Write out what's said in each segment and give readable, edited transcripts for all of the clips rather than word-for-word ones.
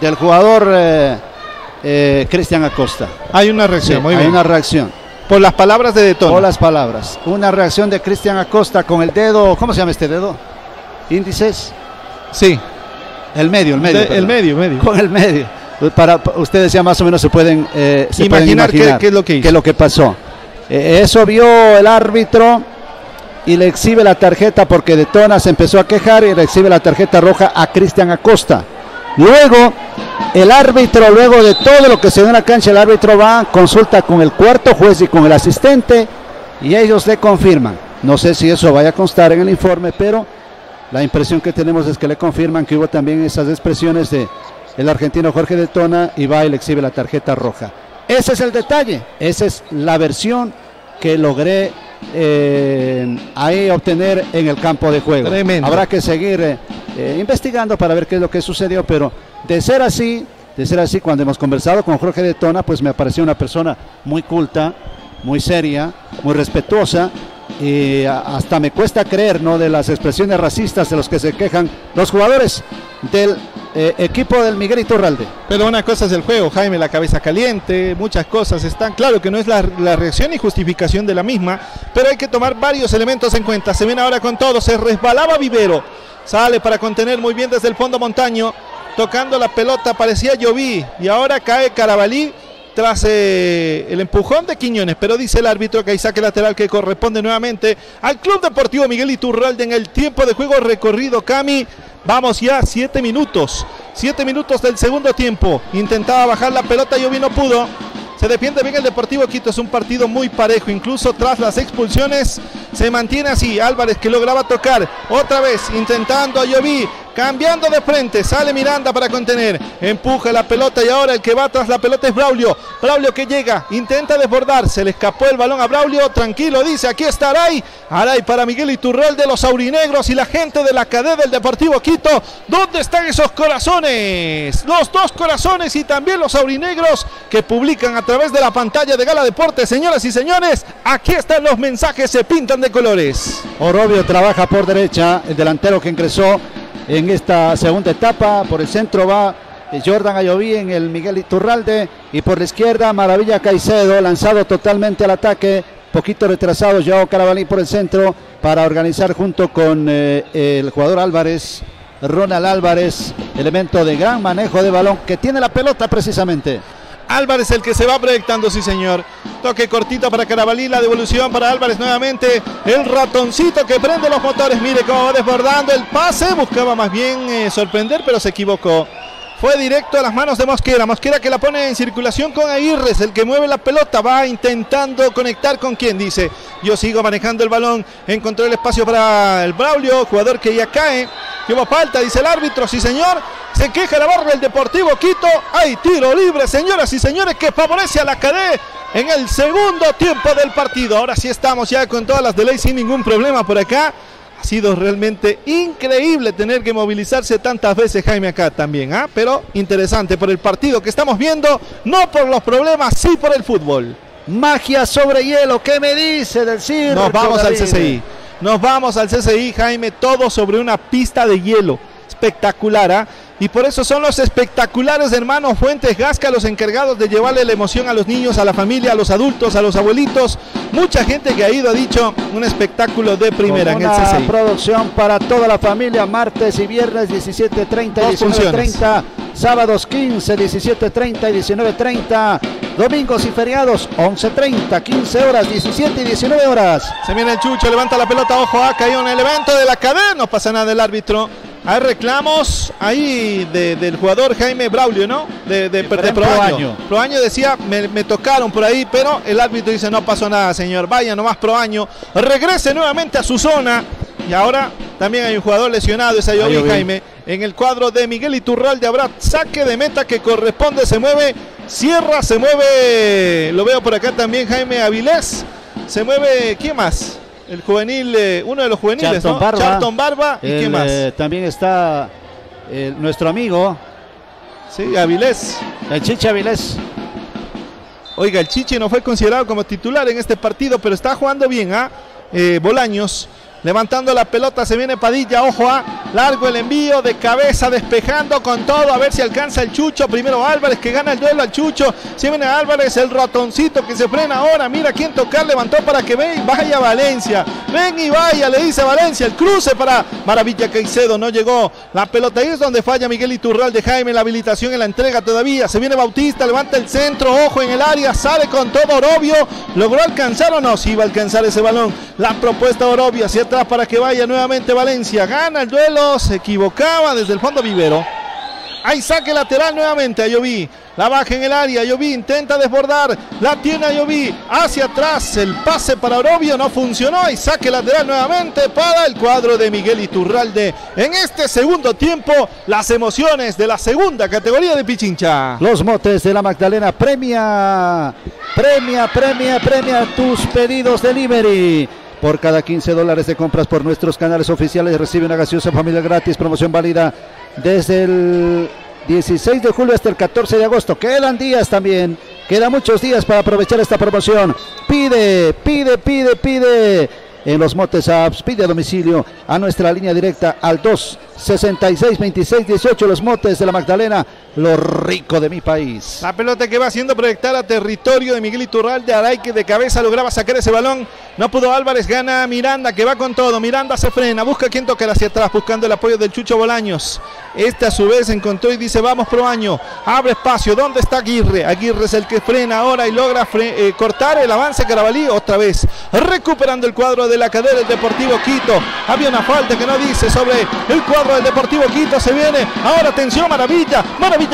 del jugador Cristian Acosta. Hay una reacción, sí, muy bien. Hay una reacción. Por las palabras de Tona. Por las palabras. Una reacción de Cristian Acosta con el dedo, ¿cómo se llama este dedo? ¿Índices? Sí. El medio. Con el medio. Para ustedes ya más o menos se pueden imaginar qué es lo que hizo. Qué es lo que pasó. Eso vio el árbitro y le exhibe la tarjeta porque De Tona se empezó a quejar y le exhibe la tarjeta roja a Cristian Acosta. Luego, el árbitro, luego de todo lo que se dio en la cancha, el árbitro va, consulta con el cuarto juez y con el asistente y ellos le confirman. No sé si eso vaya a constar en el informe, pero la impresión que tenemos es que le confirman que hubo también esas expresiones de el argentino Jorge De Tona y va y le exhibe la tarjeta roja. Ese es el detalle, esa es la versión que logré ahí obtener en el campo de juego. Tremendo. Habrá que seguir investigando para ver qué es lo que sucedió, pero de ser así, cuando hemos conversado con Jorge De Tona, pues me apareció una persona muy culta, muy seria, muy respetuosa, y hasta me cuesta creer, ¿no?, de las expresiones racistas de los que se quejan los jugadores del equipo del Miguel Iturralde. Pero una cosa es el juego, Jaime, la cabeza caliente, muchas cosas están, claro que no es la reacción y justificación de la misma, pero hay que tomar varios elementos en cuenta. Se viene ahora con todo, se resbalaba Vivero, sale para contener muy bien desde el fondo montaño, tocando la pelota, parecía Ayoví, y ahora cae Carabalí tras el empujón de Quiñones, pero dice el árbitro que hay saque lateral que corresponde nuevamente al Club Deportivo Miguel Iturralde en el tiempo de juego recorrido, Cami. Vamos ya, 7 minutos del segundo tiempo. Intentaba bajar la pelota, Ayoví no pudo. Se defiende bien el Deportivo Quito, es un partido muy parejo, incluso tras las expulsiones se mantiene así. Álvarez que lograba tocar, otra vez intentando Ayoví, cambiando de frente, sale Miranda para contener, empuja la pelota y ahora el que va tras la pelota es Braulio. Braulio que llega, intenta desbordar, se le escapó el balón a Braulio, tranquilo, dice, aquí está Aray. Aray para Miguel Iturralde, los aurinegros y la gente de la cadena del Deportivo Quito. ¿Dónde están esos corazones? Los dos corazones y también los aurinegros que publican a través de la pantalla de Gala Deporte. Señoras y señores, aquí están los mensajes, se pintan de colores. Orobio trabaja por derecha, el delantero que ingresó en esta segunda etapa. Por el centro va Jordan Ayoví en el Miguel Iturralde y por la izquierda Maravilla Caicedo, lanzado totalmente al ataque, poquito retrasado Joao Carabalí por el centro para organizar junto con el jugador Álvarez, Ronald Álvarez, elemento de gran manejo de balón que tiene la pelota precisamente. Álvarez el que se va proyectando, sí señor. Toque cortito para Carabalí, la devolución para Álvarez nuevamente. El ratoncito que prende los motores, mire cómo va desbordando el pase. Buscaba más bien sorprender, pero se equivocó. Fue directo a las manos de Mosquera. Mosquera que la pone en circulación con Aguirre, el que mueve la pelota, va intentando conectar con quien dice, yo sigo manejando el balón, encontró el espacio para el Braulio, jugador que ya cae. Que hubo falta, dice el árbitro, sí señor. Se queja la barra del Deportivo Quito. Hay tiro libre, señoras y señores, que favorece a la cadena en el segundo tiempo del partido. Ahora sí estamos ya con todas las de ley sin ningún problema por acá. Ha sido realmente increíble tener que movilizarse tantas veces, Jaime, acá también, ¿eh? Pero interesante por el partido que estamos viendo, no por los problemas, sí por el fútbol. Magia sobre hielo, ¿qué me dice del circo? Nos vamos al CCI, Jaime, todo sobre una pista de hielo, espectacular, ¿ah? ¿Eh? Y por eso son los espectaculares hermanos Fuentes Gasca los encargados de llevarle la emoción a los niños, a la familia, a los adultos, a los abuelitos. Mucha gente que ha ido ha dicho un espectáculo de primera en el CCI. Una producción para toda la familia, martes y viernes 17:30 y 19:30, sábados 15, 17:30 y 19:30, domingos y feriados 11:30, 15 horas, 17 y 19 horas. Se viene el Chucho, levanta la pelota, ojo, ha caído en el evento de la cadena, no pasa nada del árbitro. Hay reclamos ahí del jugador Jaime Braulio, ¿no? De Proaño. Proaño decía, me tocaron por ahí, pero el árbitro dice, no pasó nada, señor. Vaya nomás Proaño, regrese nuevamente a su zona. Y ahora también hay un jugador lesionado, es Ayoví, Jaime. En el cuadro de Miguel Iturralde habrá saque de meta que corresponde, se mueve Sierra, se mueve, lo veo por acá también, Jaime Avilés. Se mueve, ¿quién más? El juvenil, uno de los juveniles, Charlton, ¿no? Barba. Charlton Barba, ¿y qué más? También está nuestro amigo. Sí, Avilés. El Chiche Avilés. Oiga, el Chiche no fue considerado como titular en este partido, pero está jugando bien, ¿ah? Bolaños, levantando la pelota, se viene Padilla, ojo, ¿ah? Largo el envío de cabeza, despejando con todo, a ver si alcanza el Chucho. Primero Álvarez, que gana el duelo al Chucho. Se viene Álvarez, el ratoncito que se frena ahora. Mira quién tocar, levantó para que ven y vaya Valencia. Ven y vaya, le dice Valencia. El cruce para Maravilla Caicedo, no llegó. La pelota ahí es donde falla Miguel Iturralde. Jaime, la habilitación en la entrega todavía. Se viene Bautista, levanta el centro, ojo en el área, sale con todo Orobio. ¿Logró alcanzar o no? Sí, va a alcanzar ese balón. La propuesta Orobio hacia atrás para que vaya nuevamente Valencia. Gana el duelo. Se equivocaba desde el fondo Vivero. Hay saque lateral nuevamente. Ayoví la baja en el área. Ayoví intenta desbordar. La tiene Ayoví hacia atrás. El pase para Orobio no funcionó. Hay saque lateral nuevamente para el cuadro de Miguel Iturralde. En este segundo tiempo, las emociones de la segunda categoría de Pichincha. Los motes de la Magdalena premia tus pedidos delivery. Por cada $15 de compras por nuestros canales oficiales recibe una gaseosa familia gratis. Promoción válida desde el 16 de julio hasta el 14 de agosto. Quedan días también. Quedan muchos días para aprovechar esta promoción. Pide en los motes apps. Pide a domicilio a nuestra línea directa al 266-2618. Los motes de la Magdalena, lo rico de mi país. La pelota que va haciendo proyectar a territorio de Miguel Iturralde. Aray, que de cabeza lograba sacar ese balón. No pudo Álvarez, gana Miranda, que va con todo. Miranda se frena, busca quien toque hacia atrás, buscando el apoyo del Chucho Bolaños. Este a su vez encontró y dice, vamos Proaño, abre espacio. ¿Dónde está Aguirre? Aguirre es el que frena ahora y logra cortar el avance Carabalí. Otra vez, recuperando el cuadro de la cadera del Deportivo Quito. Había una falta que no dice sobre el cuadro del Deportivo Quito. Se viene, ahora atención, Maravilla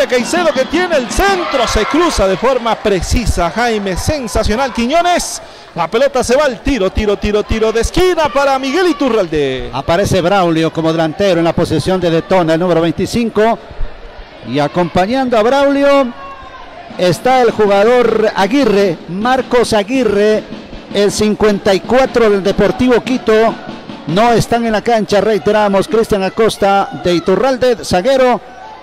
Caicedo, que tiene el centro. Se cruza de forma precisa, Jaime, sensacional Quiñones. La pelota se va al tiro de esquina para Miguel Iturralde. Aparece Braulio como delantero en la posesión de Tona, el número 25. Y acompañando a Braulio está el jugador Aguirre, Marcos Aguirre, el 54 del Deportivo Quito. No están en la cancha, reiteramos, Cristian Acosta de Iturralde, zaguero,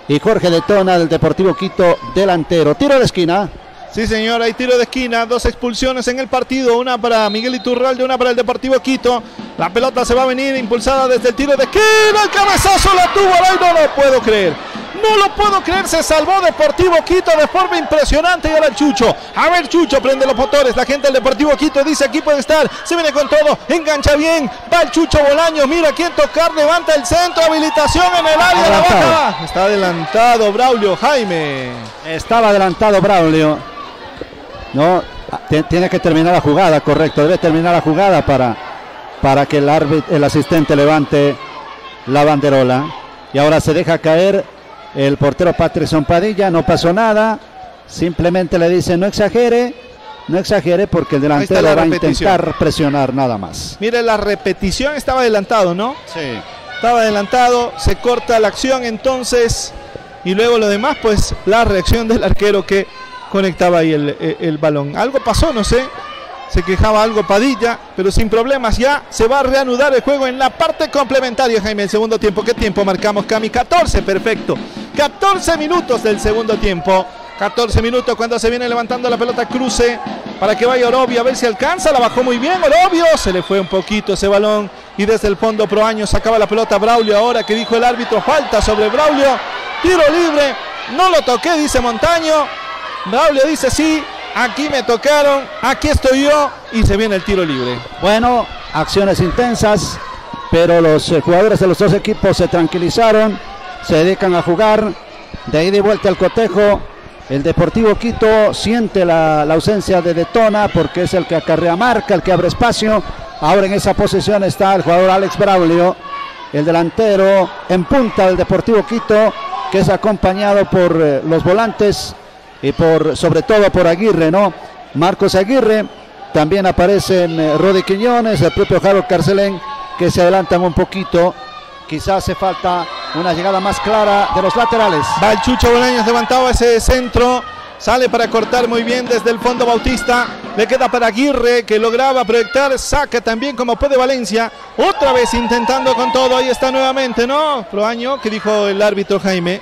y Jorge De Tona del Deportivo Quito, delantero. Tiro de esquina. Sí señor, hay tiro de esquina, dos expulsiones en el partido, una para Miguel Iturralde, una para el Deportivo Quito. La pelota se va a venir impulsada desde el tiro de esquina, el cabezazo la tuvo, ahí no lo puedo creer. No lo puedo creer, se salvó Deportivo Quito de forma impresionante. Y ahora el Chucho, a ver Chucho, prende los motores. La gente del Deportivo Quito dice, aquí puede estar. Se viene con todo, engancha bien. Va el Chucho Bolaños, mira quién tocar. Levanta el centro, habilitación en el área. La baja, está adelantado Braulio. Jaime, estaba adelantado Braulio. No, tiene que terminar la jugada, correcto. Debe terminar la jugada para que el asistente levante la banderola. Y ahora se deja caer el portero Patrick Sompadilla. No pasó nada, simplemente le dice no exagere porque el delantero va a intentar presionar nada más. Mire la repetición, estaba adelantado, ¿no? Sí. Estaba adelantado, se corta la acción entonces y luego lo demás pues la reacción del arquero que conectaba ahí el balón. Algo pasó, no sé, se quejaba algo Padilla, pero sin problemas ya se va a reanudar el juego en la parte complementaria, Jaime, el segundo tiempo. ¿Qué tiempo marcamos, Cami? 14, perfecto. 14 minutos del segundo tiempo. 14 minutos cuando se viene levantando la pelota, cruce para que vaya Orobio, a ver si alcanza. La bajó muy bien Orobio, se le fue un poquito ese balón y desde el fondo Proaño sacaba la pelota. Braulio ahora, que dijo el árbitro, falta sobre Braulio, tiro libre. No lo toqué, dice Montaño. Braulio dice sí, aquí me tocaron, aquí estoy yo, y se viene el tiro libre. Bueno, acciones intensas, pero los jugadores de los dos equipos se tranquilizaron, se dedican a jugar, de ida y vuelta al cotejo. El Deportivo Quito siente la ausencia de Tona porque es el que acarrea marca, el que abre espacio. Ahora en esa posición está el jugador Alex Braulio, el delantero en punta del Deportivo Quito, que es acompañado por los volantes y sobre todo por Aguirre, ¿no? Marcos Aguirre, también aparecen Rodri Quiñones, el propio Harold Carcelén, que se adelantan un poquito. Quizás hace falta una llegada más clara de los laterales. Va el Chucho Bolaños, levantaba ese centro, sale para cortar muy bien desde el fondo Bautista, le queda para Aguirre, que lograba proyectar, saca también como puede Valencia, otra vez intentando con todo. Ahí está nuevamente, ¿no? Proaño, que dijo el árbitro, Jaime.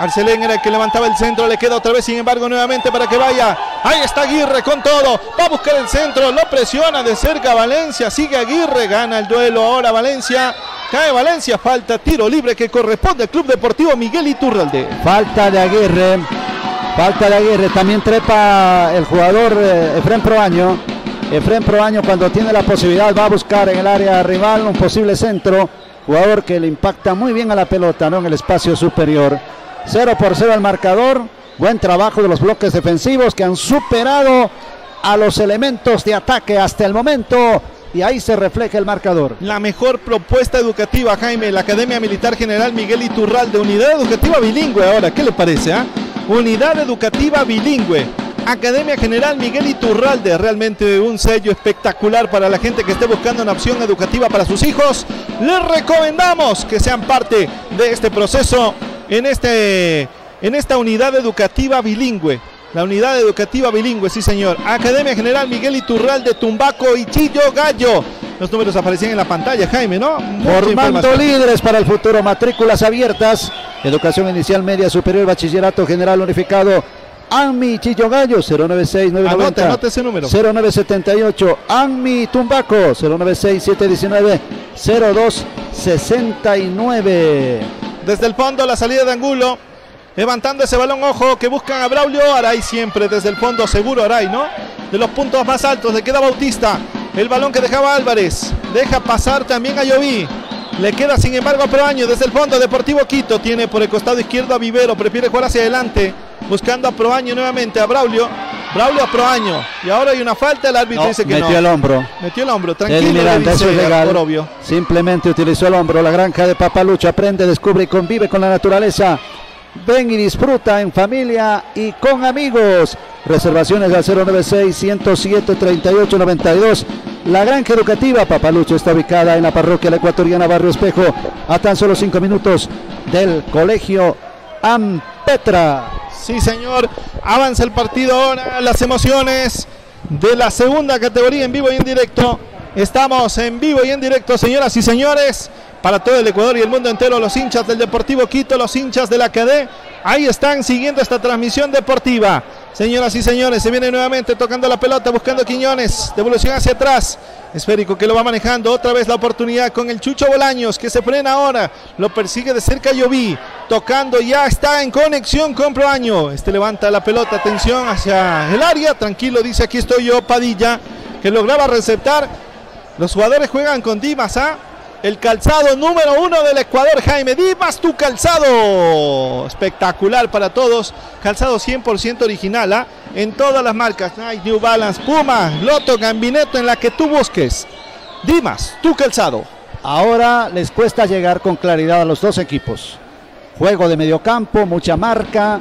Arcelén era el que levantaba el centro, le queda otra vez, sin embargo, nuevamente para que vaya. Ahí está Aguirre con todo, va a buscar el centro, lo presiona de cerca Valencia, sigue Aguirre, gana el duelo ahora Valencia. Cae Valencia, falta, tiro libre que corresponde al Club Deportivo Miguel Iturralde. Falta de Aguirre, también trepa el jugador Efrén Proaño. Efrén Proaño, cuando tiene la posibilidad, va a buscar en el área rival un posible centro. Jugador que le impacta muy bien a la pelota, ¿no?, en el espacio superior. 0 por 0 al marcador. Buen trabajo de los bloques defensivos que han superado a los elementos de ataque hasta el momento. Y ahí se refleja el marcador. La mejor propuesta educativa, Jaime, la Academia Militar General Miguel Iturralde. Unidad educativa bilingüe ahora, ¿qué le parece? Unidad educativa bilingüe. Academia General Miguel Iturralde, realmente un sello espectacular para la gente que esté buscando una opción educativa para sus hijos. Les recomendamos que sean parte de este proceso en esta unidad educativa bilingüe. La unidad educativa bilingüe, sí señor. Academia General Miguel Iturralde, Tumbaco y Chillogallo. Los números aparecían en la pantalla, Jaime, ¿no? Formando líderes para el futuro, matrículas abiertas. Educación inicial, media, superior, bachillerato general unificado. ANMI Chillogallo 096990, anota ese número. 0978 ANMI Tumbaco 096719 0269. Desde el fondo la salida de Angulo, levantando ese balón, ojo que buscan a Braulio Aray, siempre desde el fondo seguro Aray, ¿no? De los puntos más altos le queda Bautista, el balón que dejaba Álvarez, deja pasar también a Ayoví. Le queda sin embargo a Proaño, desde el fondo Deportivo Quito, tiene por el costado izquierdo a Vivero, prefiere jugar hacia adelante, buscando a Proaño nuevamente, a Braulio, Braulio a Proaño, y ahora hay una falta, el árbitro no, dice que metió no. Metió el hombro, tranquilo. Miranda, eso es legal, Orobio. Simplemente utilizó el hombro. La granja de Papalucho, aprende, descubre y convive con la naturaleza. Ven y disfruta en familia y con amigos. Reservaciones al 096-107-3892. La granja educativa Papalucho está ubicada en la parroquia La Ecuatoriana, Barrio Espejo, a tan solo 5 minutos del colegio Ampetra. Sí señor, avanza el partido ahora, las emociones de la segunda categoría en vivo y en directo. Estamos en vivo y en directo, señoras y señores, para todo el Ecuador y el mundo entero, los hinchas del Deportivo Quito, los hinchas de la ACD, ahí están siguiendo esta transmisión deportiva. Señoras y señores, se viene nuevamente tocando la pelota, buscando Quiñones, devolución hacia atrás, esférico que lo va manejando, otra vez la oportunidad con el Chucho Bolaños, que se frena ahora, lo persigue de cerca Ayoví, tocando, ya está en conexión con Proaño, este levanta la pelota, atención hacia el área, tranquilo, dice aquí estoy yo, Padilla, que lograba receptar, los jugadores juegan con Dimas, el calzado número 1 del Ecuador, Jaime Dimas, tu calzado espectacular para todos, calzado 100% original, en todas las marcas, Nike, New Balance, Puma, Lotto, Gambineto, en la que tú busques, Dimas, tu calzado. Ahora les cuesta llegar con claridad a los dos equipos, juego de mediocampo, mucha marca.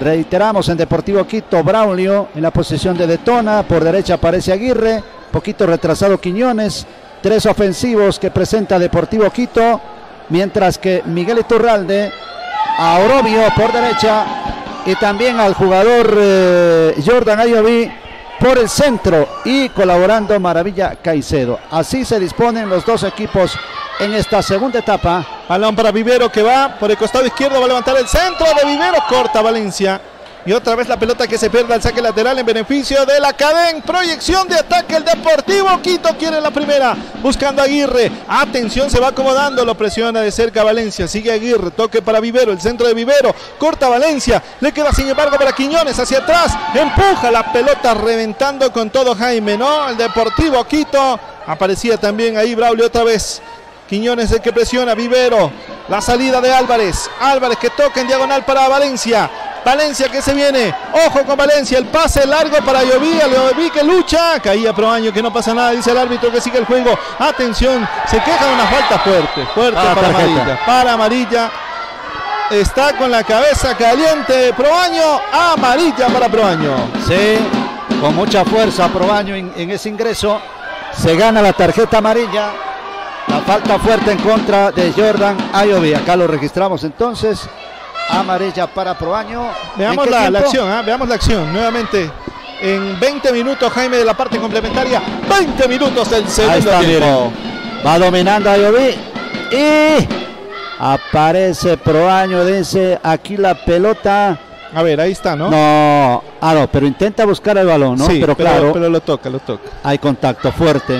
Reiteramos en Deportivo Quito, Braulio en la posición de Detona, por derecha aparece Aguirre, poquito retrasado Quiñones. Tres ofensivos que presenta Deportivo Quito, mientras que Miguel Iturralde a Orobio por derecha y también al jugador Jordan Ayoví por el centro y colaborando Maravilla Caicedo. Así se disponen los dos equipos en esta segunda etapa. Balón para Vivero que va por el costado izquierdo, va a levantar el centro de Vivero, corta Valencia. Y otra vez la pelota que se pierde al saque lateral en beneficio de la cadena. Proyección de ataque, el Deportivo Quito quiere la primera. Buscando a Aguirre. Atención, se va acomodando. Lo presiona de cerca Valencia. Sigue Aguirre. Toque para Vivero. El centro de Vivero. Corta Valencia. Le queda sin embargo para Quiñones. Hacia atrás. Empuja la pelota reventando con todo, Jaime, ¿no? El Deportivo Quito. Aparecía también ahí Braulio otra vez. Quiñones el que presiona. Vivero. La salida de Álvarez. Álvarez que toca en diagonal para Valencia. Valencia que se viene, ojo con Valencia, el pase largo para Ayoví, Ayoví que lucha, caía Proaño que no pasa nada, dice el árbitro que sigue el juego, atención, se queja de una falta fuerte para amarilla, está con la cabeza caliente Proaño, amarilla para Proaño. Sí, con mucha fuerza Proaño en ese ingreso, se gana la tarjeta amarilla, la falta fuerte en contra de Jordan Ayoví, acá lo registramos entonces. Amarilla para Proaño. Veamos la acción, veamos la acción nuevamente en 20 minutos, Jaime, de la parte complementaria. 20 minutos del segundo tiempo. Va dominando Ayoví y aparece Proaño, dice aquí la pelota. A ver, ahí está, ¿no? No, no, pero intenta buscar el balón, ¿no? Sí, pero claro, pero lo toca, Hay contacto fuerte.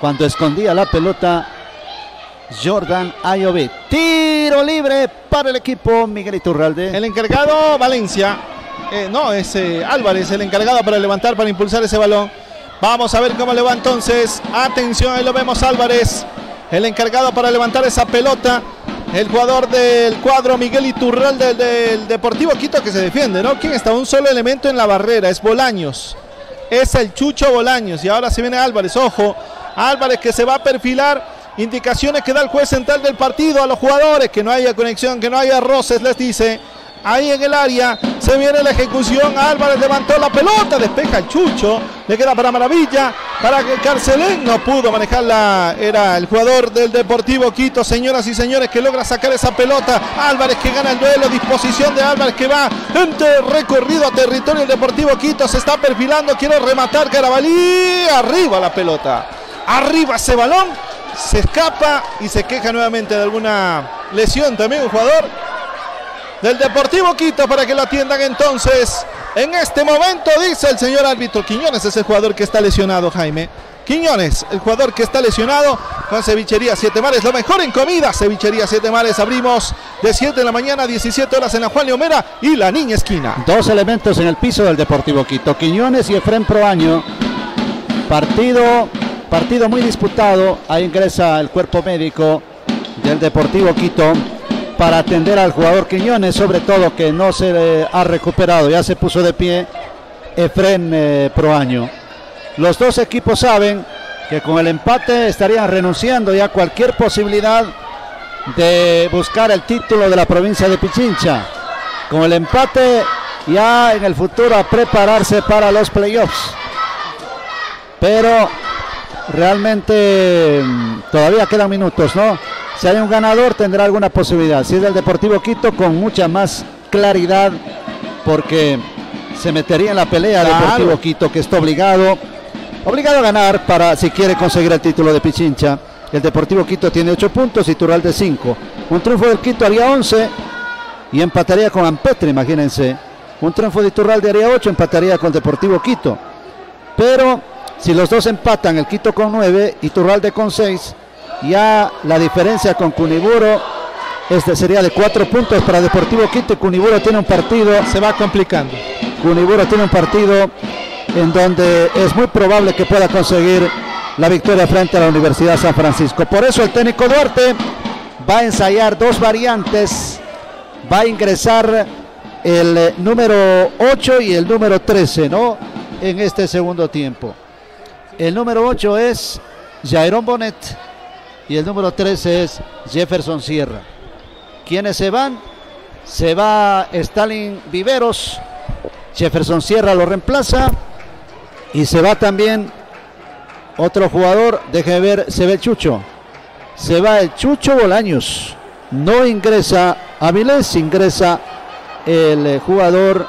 Cuando escondía la pelota Jordan Ayoví. Tiro libre para el equipo Miguel Iturralde. El encargado Valencia. Álvarez el encargado para levantar, para impulsar ese balón. Vamos a ver cómo le va entonces. Atención, ahí lo vemos, Álvarez. El encargado para levantar esa pelota. El jugador del cuadro Miguel Iturralde del Deportivo Quito que se defiende, ¿no? ¿Quién está? Un solo elemento en la barrera, es Bolaños. Es el Chucho Bolaños. Y ahora se viene Álvarez, ojo. Álvarez que se va a perfilar. Indicaciones que da el juez central del partido a los jugadores, que no haya conexión, que no haya roces, les dice. Ahí en el área se viene la ejecución. Álvarez levantó la pelota, despeja el Chucho, le queda para Maravilla, para que Carcelén no pudo manejarla. Era el jugador del Deportivo Quito, señoras y señores, que logra sacar esa pelota. Álvarez que gana el duelo, disposición de Álvarez que va entre recorrido a territorio del Deportivo Quito, se está perfilando, quiere rematar Carabalí, arriba la pelota, arriba ese balón. Se escapa y se queja nuevamente de alguna lesión también un jugador del Deportivo Quito, para que lo atiendan entonces. En este momento dice el señor árbitro, Quiñones es el jugador que está lesionado, Jaime. Quiñones, el jugador que está lesionado, con Cevichería Siete Mares, lo mejor en comida. Cevichería Siete Mares, abrimos de 7 de la mañana a 17 horas en la Juan Leomera y la Niña Esquina. Dos elementos en el piso del Deportivo Quito, Quiñones y Efrén Proaño. Partido muy disputado. Ahí ingresa el cuerpo médico del Deportivo Quito para atender al jugador Quiñones, sobre todo que no se ha recuperado. Ya se puso de pie Efrén Proaño. Los dos equipos saben que con el empate estarían renunciando ya a cualquier posibilidad de buscar el título de la provincia de Pichincha. Con el empate ya en el futuro a prepararse para los playoffs. Pero realmente todavía quedan minutos, ¿no? Si hay un ganador tendrá alguna posibilidad. Si es del Deportivo Quito, con mucha más claridad, porque se metería en la pelea el Deportivo Quito, que está obligado a ganar para si quiere conseguir el título de Pichincha. El Deportivo Quito tiene 8 puntos y Iturralde 5. Un triunfo del Quito haría 11 y empataría con Ampetra, imagínense. Un triunfo de Iturralde haría 8, empataría con Deportivo Quito. Pero si los dos empatan, el Quito con 9 y Iturralde con 6, ya la diferencia con Cuniburo sería de 4 puntos para Deportivo Quito, y Cuniburo tiene un partido. Se va complicando. Cuniburo tiene un partido en donde es muy probable que pueda conseguir la victoria frente a la Universidad San Francisco. Por eso el técnico Duarte va a ensayar dos variantes. Va a ingresar el número 8 y el número 13, ¿no? En este segundo tiempo. El número 8 es Jairón Bonet y el número 13 es Jefferson Sierra. ¿Quiénes se van? Se va Stalin Viveros, Jefferson Sierra lo reemplaza y se va también otro jugador, déjeme ver, se ve el Chucho. Se va el Chucho Bolaños, no ingresa Avilés, ingresa el jugador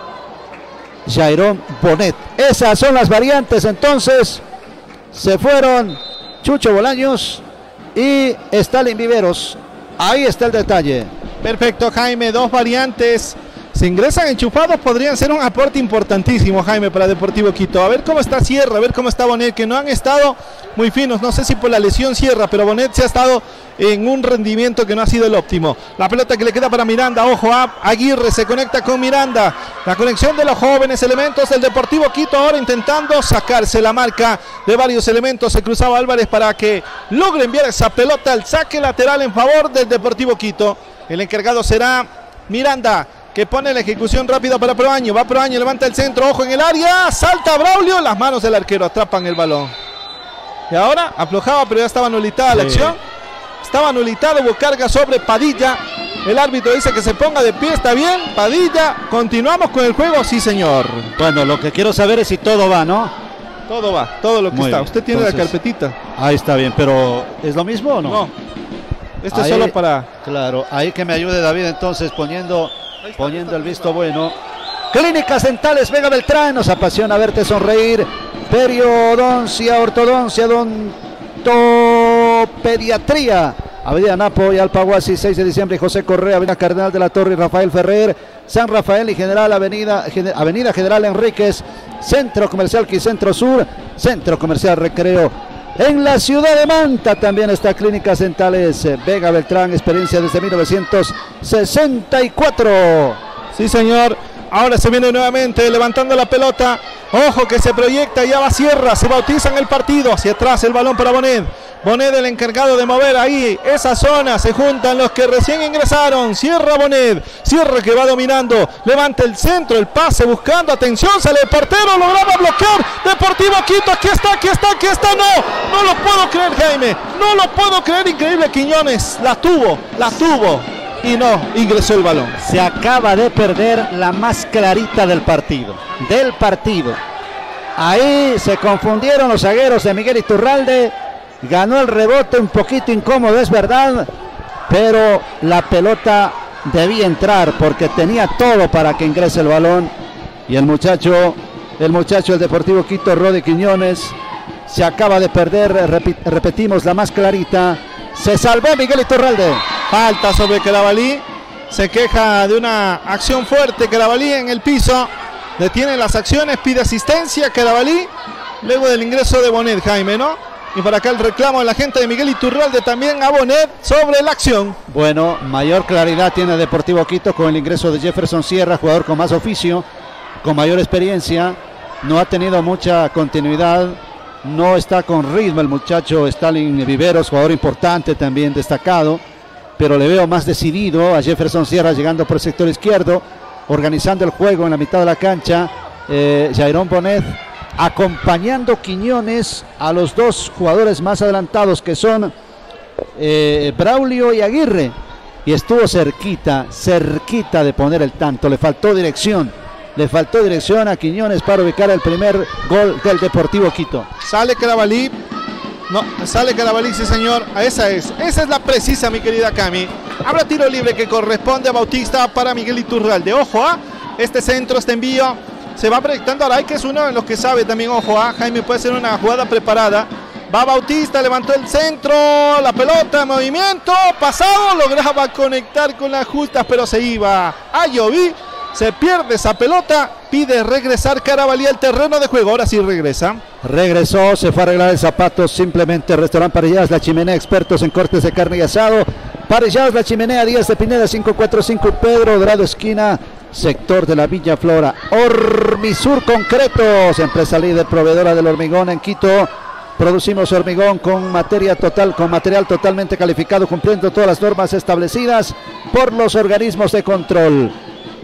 Jairón Bonet. Esas son las variantes entonces. Se fueron Chucho Bolaños y Stalin Viveros. Ahí está el detalle. Perfecto, Jaime. Dos variantes. Si ingresan enchufados podrían ser un aporte importantísimo, Jaime, para Deportivo Quito. A ver cómo está Sierra, a ver cómo está Bonet, que no han estado muy finos. No sé si por la lesión Sierra, pero Bonet se ha estado en un rendimiento que no ha sido el óptimo. La pelota que le queda para Miranda, ojo, Aguirre se conecta con Miranda. La conexión de los jóvenes elementos del Deportivo Quito, ahora intentando sacarse la marca de varios elementos. Se cruzaba Álvarez para que logre enviar esa pelota al saque lateral en favor del Deportivo Quito. El encargado será Miranda, que pone la ejecución rápida para Proaño. Va Proaño, levanta el centro, ojo en el área, salta Braulio, las manos del arquero atrapan el balón. Y ahora aflojaba, pero ya estaba nulitada la acción. Estaba anulitado, hubo carga sobre Padilla. El árbitro dice que se ponga de pie, está bien, Padilla. ¿Continuamos con el juego? Sí, señor. Bueno, lo que quiero saber es si todo va, ¿no? Todo va, todo lo que está. Usted tiene la carpetita. Ahí está bien, pero ¿es lo mismo o no? No. Esto es solo para... Claro, ahí que me ayude David entonces poniendo el visto bueno. Clínicas Dentales Vega Beltrán, nos apasiona verte sonreír. Periodoncia, ortodoncia, odontopediatría. Avenida Napo y Alpaguasi, 6 de diciembre, José Correa, Avenida Cardenal de la Torre y Rafael Ferrer, San Rafael y General Avenida General Enríquez, Centro Comercial Quicentro Sur, Centro Comercial Recreo. En la ciudad de Manta también está Clínicas Dentales Vega Beltrán, experiencia desde 1964. Sí, señor. Ahora se viene nuevamente levantando la pelota. Ojo que se proyecta, ya va Sierra, se bautiza en el partido. Hacia atrás el balón para Bonet. Bonet el encargado de mover ahí esa zona, se juntan los que recién ingresaron. Sierra, Bonet, Sierra que va dominando, levanta el centro, el pase buscando, atención, sale el portero, lograba bloquear Deportivo Quito, aquí está, no lo puedo creer, Jaime, no lo puedo creer, increíble. Quiñones la tuvo y no ingresó el balón. Se acaba de perder la más clarita del partido. Ahí se confundieron los zagueros de Miguel Iturralde. Ganó el rebote, un poquito incómodo, es verdad, pero la pelota debía entrar porque tenía todo para que ingrese el balón. Y el muchacho del Deportivo Quito, Rodri Quiñones, se acaba de perder, repetimos, la más clarita. Se salvó Miguel Iturralde. Falta sobre Carabalí, se queja de una acción fuerte, Carabalí en el piso, detiene las acciones, pide asistencia Carabalí, luego del ingreso de Bonet, Jaime, ¿no? Y para acá el reclamo de la gente de Miguel Iturralde también a Bonet sobre la acción. Bueno, mayor claridad tiene Deportivo Quito con el ingreso de Jefferson Sierra, jugador con más oficio, con mayor experiencia. No ha tenido mucha continuidad, no está con ritmo el muchacho Stalin Viveros, jugador importante también, destacado. Pero le veo más decidido a Jefferson Sierra llegando por el sector izquierdo, organizando el juego en la mitad de la cancha. Jairón Bonet acompañando Quiñones a los dos jugadores más adelantados que son Braulio y Aguirre, y estuvo cerquita de poner el tanto. Le faltó dirección a Quiñones para ubicar el primer gol del Deportivo Quito. Sale Carabalí, sí señor, esa es la precisa, mi querida Cami. Habrá tiro libre que corresponde a Bautista para Miguel Iturralde. Ojo a este centro, este envío. Se va proyectando Aray, que es uno de los que sabe también, ojo, Jaime, puede ser una jugada preparada. Va Bautista, levantó el centro, la pelota, movimiento, pasado, lograba conectar con las justas, pero se iba Ayoví, se pierde esa pelota, pide regresar Carabalí al terreno de juego. Ahora sí regresa. Regresó, se fue a arreglar el zapato, simplemente. Restaurante Parrilladas La Chimenea, expertos en cortes de carne y asado. Parrilladas La Chimenea, Díaz de Pineda, 545 Pedro Dorado, esquina, sector de la Villa Flora. Hormisur Concretos, empresa líder proveedora del hormigón en Quito. Producimos hormigón con material totalmente calificado, cumpliendo todas las normas establecidas por los organismos de control.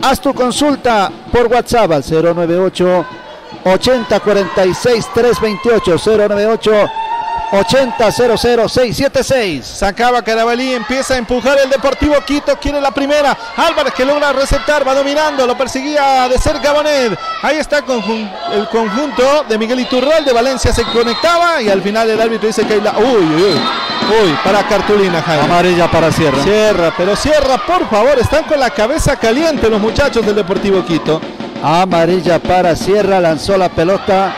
Haz tu consulta por WhatsApp al 098 80 46 328, 098 80 00676. Sacaba Carabalí, empieza a empujar el Deportivo Quito, quiere la primera. Álvarez que logra receptar, va dominando, lo perseguía de cerca Bonet. Ahí está el conjunto de Miguel Iturralde. Valencia se conectaba y al final el árbitro dice que hay la... Uy, para cartulina, Jaime. Amarilla para Sierra. Sierra, por favor, están con la cabeza caliente los muchachos del Deportivo Quito. Amarilla para Sierra, lanzó la pelota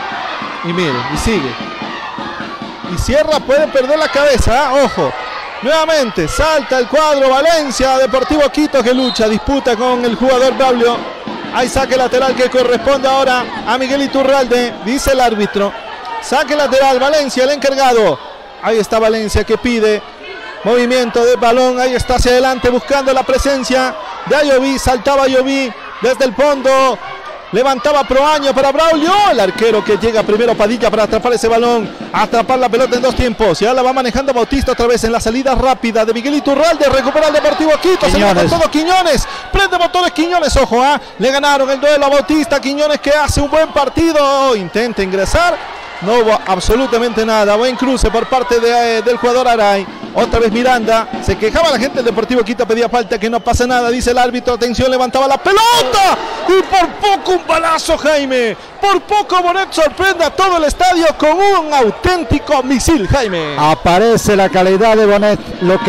y mire, y sigue. Y Sierra puede perder la cabeza, ¿eh? Ojo, nuevamente salta el cuadro Valencia, Deportivo Quito que lucha, disputa con el jugador Braulio. Hay saque lateral que corresponde ahora a Miguel Iturralde, dice el árbitro. Saque lateral, Valencia el encargado. Ahí está Valencia que pide movimiento de balón, ahí está hacia adelante buscando la presencia de Ayoví, saltaba Ayoví desde el fondo. Levantaba Proaño para Braulio, el arquero que llega primero Padilla para atrapar ese balón, atrapar la pelota en dos tiempos. Ya la va manejando Bautista otra vez en la salida rápida de Miguel Iturralde, recupera el Deportivo Quito, Quiñones. Se levanta todo Quiñones, prende motores Quiñones, ojo, le ganaron el duelo a Bautista. Quiñones que hace un buen partido, intenta ingresar, no hubo absolutamente nada. Buen cruce por parte del jugador Aray. Otra vez Miranda, se quejaba la gente del Deportivo Quito, pedía falta, que no pasa nada, dice el árbitro. Atención, levantaba la pelota y por poco un balazo, Jaime. Por poco Bonet sorprende a todo el estadio con un auténtico misil, Jaime. Aparece la calidad de Bonet, lo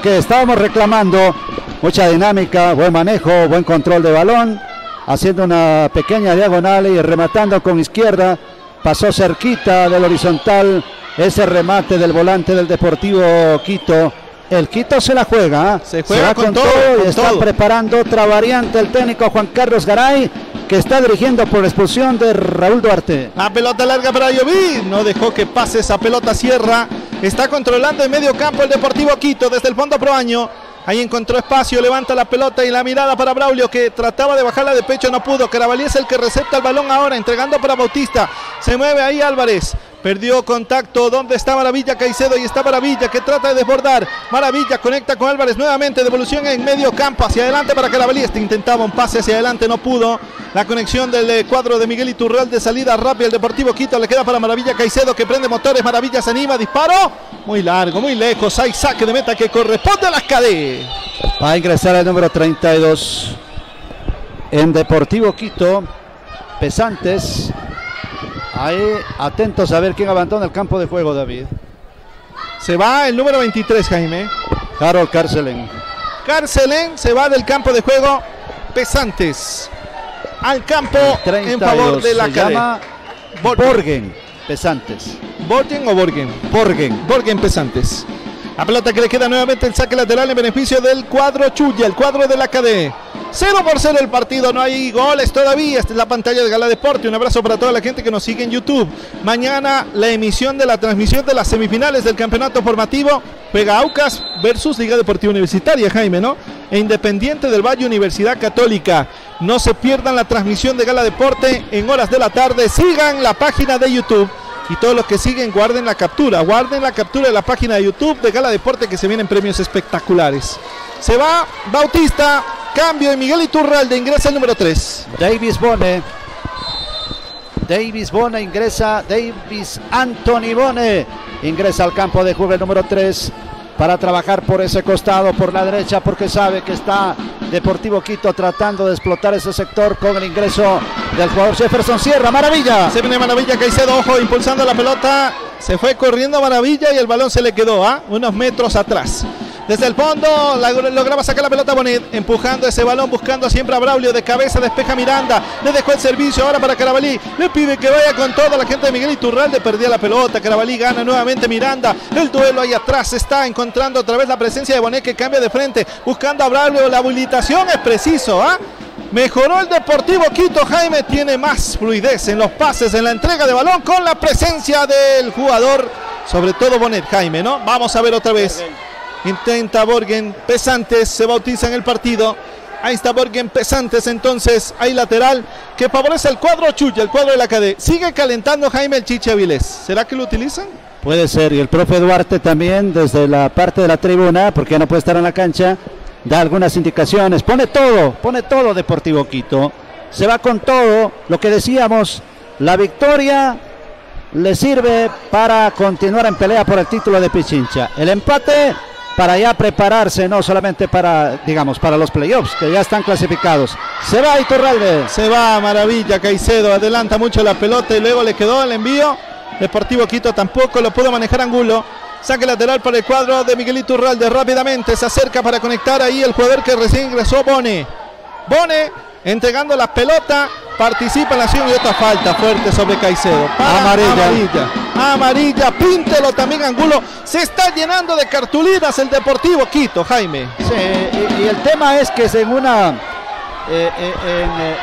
que estábamos reclamando. Mucha dinámica, buen manejo, buen control de balón, haciendo una pequeña diagonal y rematando con izquierda. Pasó cerquita del horizontal ese remate del volante del Deportivo Quito, El Quito se la juega, se juega con todo y están preparando otra variante el técnico Juan Carlos Garay, que está dirigiendo por expulsión de Raúl Duarte. La pelota larga para Ayoví, no dejó que pase esa pelota Sierra, está controlando en medio campo el Deportivo Quito desde el fondo Proaño. Ahí encontró espacio, levanta la pelota y la mirada para Braulio, que trataba de bajarla de pecho, no pudo. Carabalí es el que recepta el balón ahora, entregando para Bautista. Se mueve ahí Álvarez, perdió contacto. ¿Dónde está Maravilla Caicedo? Y está Maravilla que trata de desbordar. Maravilla conecta con Álvarez nuevamente, devolución en medio campo, hacia adelante para Carabalí. Este intentaba un pase hacia adelante, no pudo. La conexión del cuadro de Miguel Iturralde, de salida rápida el Deportivo Quito, le queda para Maravilla Caicedo que prende motores. Maravilla se anima, disparo. Muy largo, muy lejos, hay saque de meta que corresponde a las cadenas. Va a ingresar el número 32 en Deportivo Quito, Pesantes. Ahí, atentos a ver quién abandona el campo de juego, David. Se va el número 23, Jaime. Harold Carcelén. Carcelén se va del campo de juego, Pesantes. Al campo 32, en favor de la cadena. Borgen Pesantes. ¿Borgen o Borgen? Borgen. Borgen Pesantes. La pelota que le queda nuevamente, el saque lateral en beneficio del cuadro Chulla, el cuadro de la cadena. 0-0 el partido, no hay goles todavía. Esta es la pantalla de Gala Deporte. Un abrazo para toda la gente que nos sigue en YouTube. Mañana la emisión de la transmisión de las semifinales del campeonato formativo. Juega Aucas versus Liga Deportiva Universitaria, Jaime, ¿no? E Independiente del Valle, Universidad Católica. No se pierdan la transmisión de Gala Deporte en horas de la tarde. Sigan la página de YouTube. Y todos los que siguen, guarden la captura de la página de YouTube de Gala Deporte, que se vienen premios espectaculares. Se va Bautista, cambio de Miguel Iturralde, ingresa el número 3. Davis Anthony Bone, ingresa al campo de juego el número 3 para trabajar por ese costado, por la derecha, porque sabe que está Deportivo Quito tratando de explotar ese sector con el ingreso del jugador Jefferson Sierra. Maravilla. Se viene Maravilla Caicedo, ojo, impulsando la pelota. Se fue corriendo Maravilla y el balón se le quedó unos metros atrás. Desde el fondo lograba sacar la pelota Bonet, empujando ese balón, buscando siempre a Braulio. De cabeza despeja Miranda, le dejó el servicio ahora para Carabalí, le pide que vaya con toda la gente de Miguel Iturralde, perdía la pelota, Carabalí gana nuevamente Miranda, el duelo ahí atrás, está encontrando otra vez la presencia de Bonet, que cambia de frente, buscando a Braulio, la habilitación es preciso, Mejoró el Deportivo Quito, Jaime, tiene más fluidez en los pases, en la entrega de balón, con la presencia del jugador, sobre todo Bonet, Jaime, ¿no? Vamos a ver otra vez. Intenta Borgen Pesantes, se bautiza en el partido. Ahí está Borgen Pesantes, entonces hay lateral que favorece al cuadro Chulla, el cuadro de la cadena. Sigue calentando, Jaime, el Chiche Avilés. ¿Será que lo utilizan? Puede ser, y el profe Duarte también desde la parte de la tribuna, porque no puede estar en la cancha, da algunas indicaciones. Pone todo Deportivo Quito. Se va con todo, lo que decíamos, la victoria le sirve para continuar en pelea por el título de Pichincha. El empate para ya prepararse, no solamente para, digamos, para los playoffs, que ya están clasificados. Se va Iturralde. Se va Maravilla Caicedo, adelanta mucho la pelota y luego le quedó el envío. Deportivo Quito tampoco lo pudo manejar. Angulo, saque lateral para el cuadro de Miguel Iturralde. Rápidamente se acerca para conectar ahí el jugador que recién ingresó, Bone. Bone entregando la pelota, participa en la acción y otra falta fuerte sobre Caicedo. Amarilla, píntelo también Angulo. Se está llenando de cartulinas el Deportivo Quito, Jaime. Sí, y el tema es que según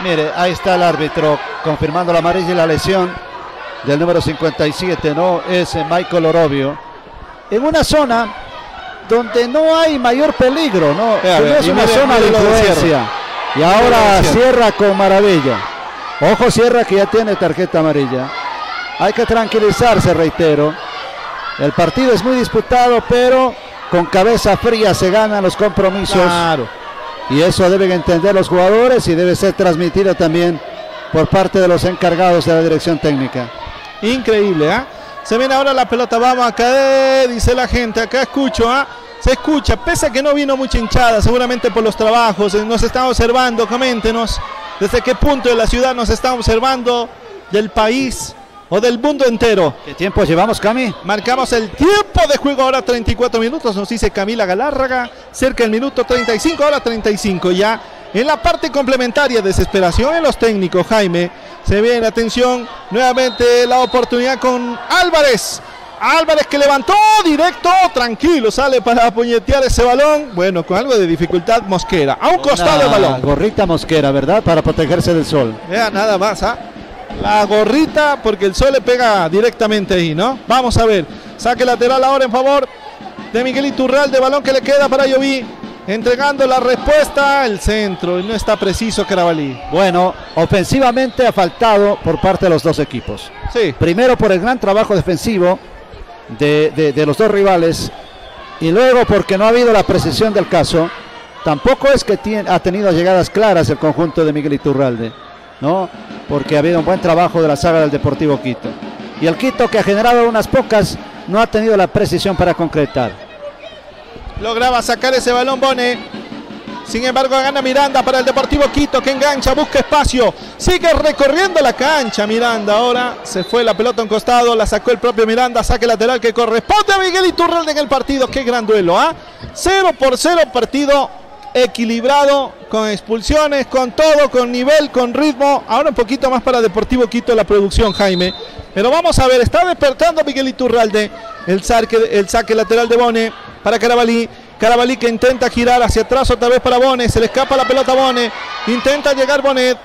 mire, ahí está el árbitro confirmando la amarilla y la lesión del número 57, ¿no? Es Michael Orobio. En una zona donde no hay mayor peligro, ¿no? Es una zona de influencia. Y ahora Sierra con Maravilla. Ojo Sierra, que ya tiene tarjeta amarilla. Hay que tranquilizarse, reitero. El partido es muy disputado, pero con cabeza fría se ganan los compromisos. Claro. Y eso deben entender los jugadores y debe ser transmitido también por parte de los encargados de la dirección técnica. Increíble, Se viene ahora la pelota, vamos a caer, dice la gente. Acá escucho, Se escucha, pese a que no vino mucha hinchada, seguramente por los trabajos, nos están observando, coméntenos desde qué punto de la ciudad nos están observando, del país o del mundo entero. ¿Qué tiempo llevamos, Cami? Marcamos el tiempo de juego, ahora 34 minutos, nos dice Camila Galárraga, cerca del minuto 35, ahora 35 ya. En la parte complementaria, desesperación en los técnicos, Jaime, se viene, atención, nuevamente la oportunidad con Álvarez. Álvarez que levantó directo, tranquilo, sale para puñetear ese balón. Bueno, con algo de dificultad Mosquera. A un costado el balón. Gorrita Mosquera, ¿verdad? Para protegerse del sol. Vea, nada más, ¿ah? La gorrita porque el sol le pega directamente ahí, ¿no? Vamos a ver. Saque lateral ahora en favor de Miguel Iturralde. Balón que le queda para Ayoví. Entregando la respuesta al centro. Y no está preciso Carabalí. Bueno, ofensivamente ha faltado por parte de los dos equipos. Sí. Primero por el gran trabajo defensivo de los dos rivales y luego porque no ha habido la precisión del caso. Tampoco es que ha tenido llegadas claras el conjunto de Miguel Iturralde, ¿no? Porque ha habido un buen trabajo de la saga del Deportivo Quito, y el Quito, que ha generado unas pocas, no ha tenido la precisión para concretar. Lograba sacar ese balón Bonet. Sin embargo, gana Miranda para el Deportivo Quito, que engancha, busca espacio. Sigue recorriendo la cancha Miranda. Ahora se fue la pelota a un costado, la sacó el propio Miranda. Saque lateral que corresponde a Miguel Iturralde en el partido. Qué gran duelo, ¿ah? 0-0, partido equilibrado, con expulsiones, con todo, con nivel, con ritmo. Ahora un poquito más para Deportivo Quito la producción, Jaime. Pero vamos a ver, está despertando Miguel Iturralde. El saque lateral de Bonet para Carabalí. Carabalí que intenta girar hacia atrás otra vez para Bonet. Se le escapa la pelota a Bonet. Intenta llegar Bonet.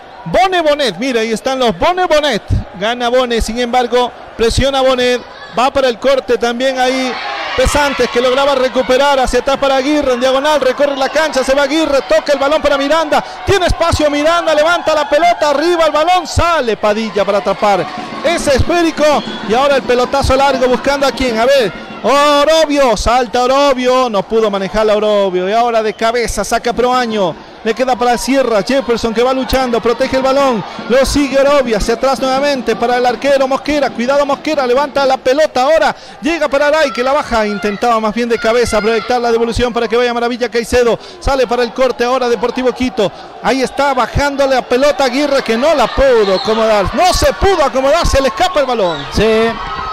Bonet. Mira, ahí están los Bonet. Gana Bonet, sin embargo, presiona Bonet. Va para el corte también ahí. Pesantes que lograba recuperar hacia atrás para Aguirre. En diagonal, recorre la cancha. Se va Aguirre. Toca el balón para Miranda. Tiene espacio Miranda. Levanta la pelota. Arriba el balón. Sale Padilla para atrapar ese esférico. Y ahora el pelotazo largo buscando a quién. A ver. Orobio, salta Orobio, no pudo manejar a Orobio, y ahora de cabeza saca Proaño, le queda para Sierra, Jefferson que va luchando, protege el balón, lo sigue Orobio, hacia atrás nuevamente para el arquero Mosquera, cuidado Mosquera, levanta la pelota ahora, llega para Aray que la baja, intentaba más bien de cabeza proyectar la devolución para que vaya Maravilla Caicedo, sale para el corte ahora Deportivo Quito, ahí está bajándole la pelota Aguirre que no la pudo acomodar, no se pudo acomodar, se le escapa el balón. Sí.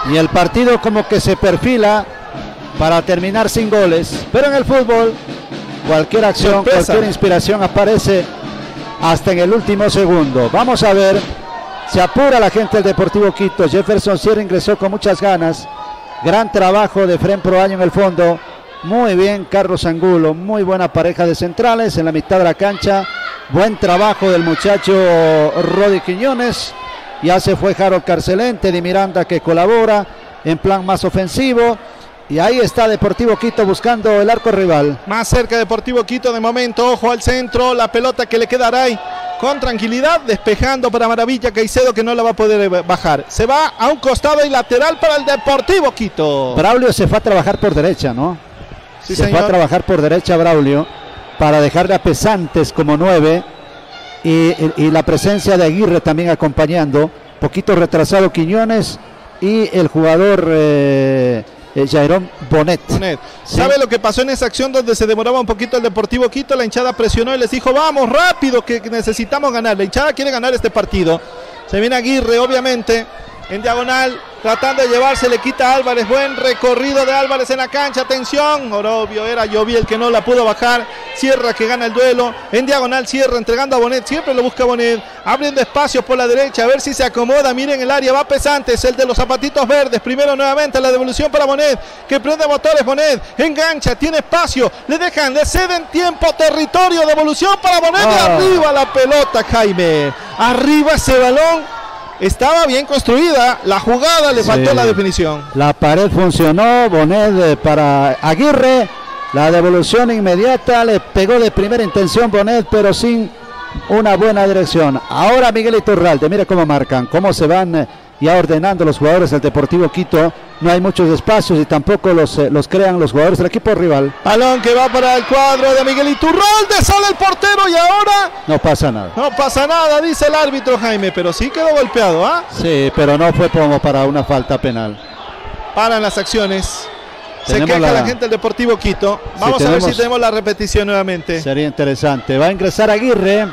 Y el partido como que se perfila para terminar sin goles. Pero en el fútbol, cualquier acción, cualquier inspiración aparece hasta en el último segundo. Vamos a ver, se apura la gente del Deportivo Quito. Jefferson Sierra ingresó con muchas ganas. Gran trabajo de Efrén Proaño en el fondo. Muy bien Carlos Angulo, muy buena pareja de centrales en la mitad de la cancha. Buen trabajo del muchacho Rodri Quiñones. Ya se fue Harold Carcelén, de Miranda que colabora en plan más ofensivo. Y ahí está Deportivo Quito buscando el arco rival. Más cerca Deportivo Quito de momento, ojo al centro, la pelota que le queda a Aray. Con tranquilidad, despejando para Maravilla Caicedo que no la va a poder bajar. Se va a un costado y lateral para el Deportivo Quito. Braulio se fue a trabajar por derecha, ¿no? Sí, señor. Se fue a trabajar por derecha Braulio para dejarle a Pesantes como 9. Y la presencia de Aguirre también acompañando, poquito retrasado Quiñones y el jugador Jairón Bonet. Sí. ¿Sabe lo que pasó en esa acción donde se demoraba un poquito el Deportivo Quito? La hinchada presionó y les dijo, vamos rápido que necesitamos ganar, la hinchada quiere ganar este partido. Se viene Aguirre obviamente, en diagonal, tratando de llevarse, le quita a Álvarez, buen recorrido de Álvarez en la cancha, atención, Orobio era Ayoví el que no la pudo bajar, Sierra que gana el duelo, en diagonal Sierra entregando a Bonet, siempre lo busca Bonet, abriendo espacios por la derecha, a ver si se acomoda, miren el área, va Pesantes, el de los zapatitos verdes, primero nuevamente la devolución para Bonet, que prende motores Bonet, engancha, tiene espacio, le dejan, le ceden tiempo, territorio, devolución para Bonet, y arriba la pelota Jaime, arriba ese balón. Estaba bien construida, la jugada le faltó la definición. La pared funcionó, Bonet para Aguirre, la devolución inmediata, le pegó de primera intención Bonet, pero sin una buena dirección. Ahora Miguel Iturralde, mire cómo marcan, cómo se van ya ordenando los jugadores del Deportivo Quito. No hay muchos espacios y tampoco los crean los jugadores del equipo rival. Balón que va para el cuadro de Miguel Iturralde, sale el portero y ahora... No pasa nada. No pasa nada, dice el árbitro Jaime, pero sí quedó golpeado, ¿ah? Sí, pero no fue como para una falta penal. Paran las acciones. Se queja la gente del Deportivo Quito. Vamos a ver si tenemos la repetición nuevamente. Sería interesante. Va a ingresar Aguirre.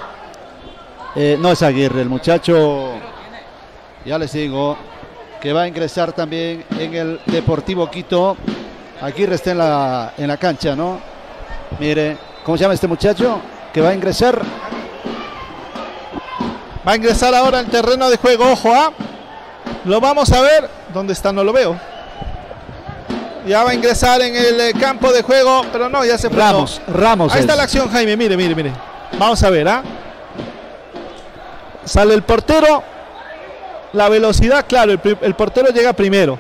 No es Aguirre, el muchacho... Ya les digo que va a ingresar también en el Deportivo Quito. Aguirre está en la cancha, ¿no? Mire, ¿cómo se llama este muchacho que va a ingresar? Va a ingresar ahora al terreno de juego, ojo, ¿ah? Lo vamos a ver. ¿Dónde está? No lo veo. Ya va a ingresar en el campo de juego, pero no, ya se frenó. Ramos. Ahí está la acción, Jaime. Mire, mire, mire. Vamos a ver, ¿ah? Sale el portero. La velocidad, claro, el portero llega primero.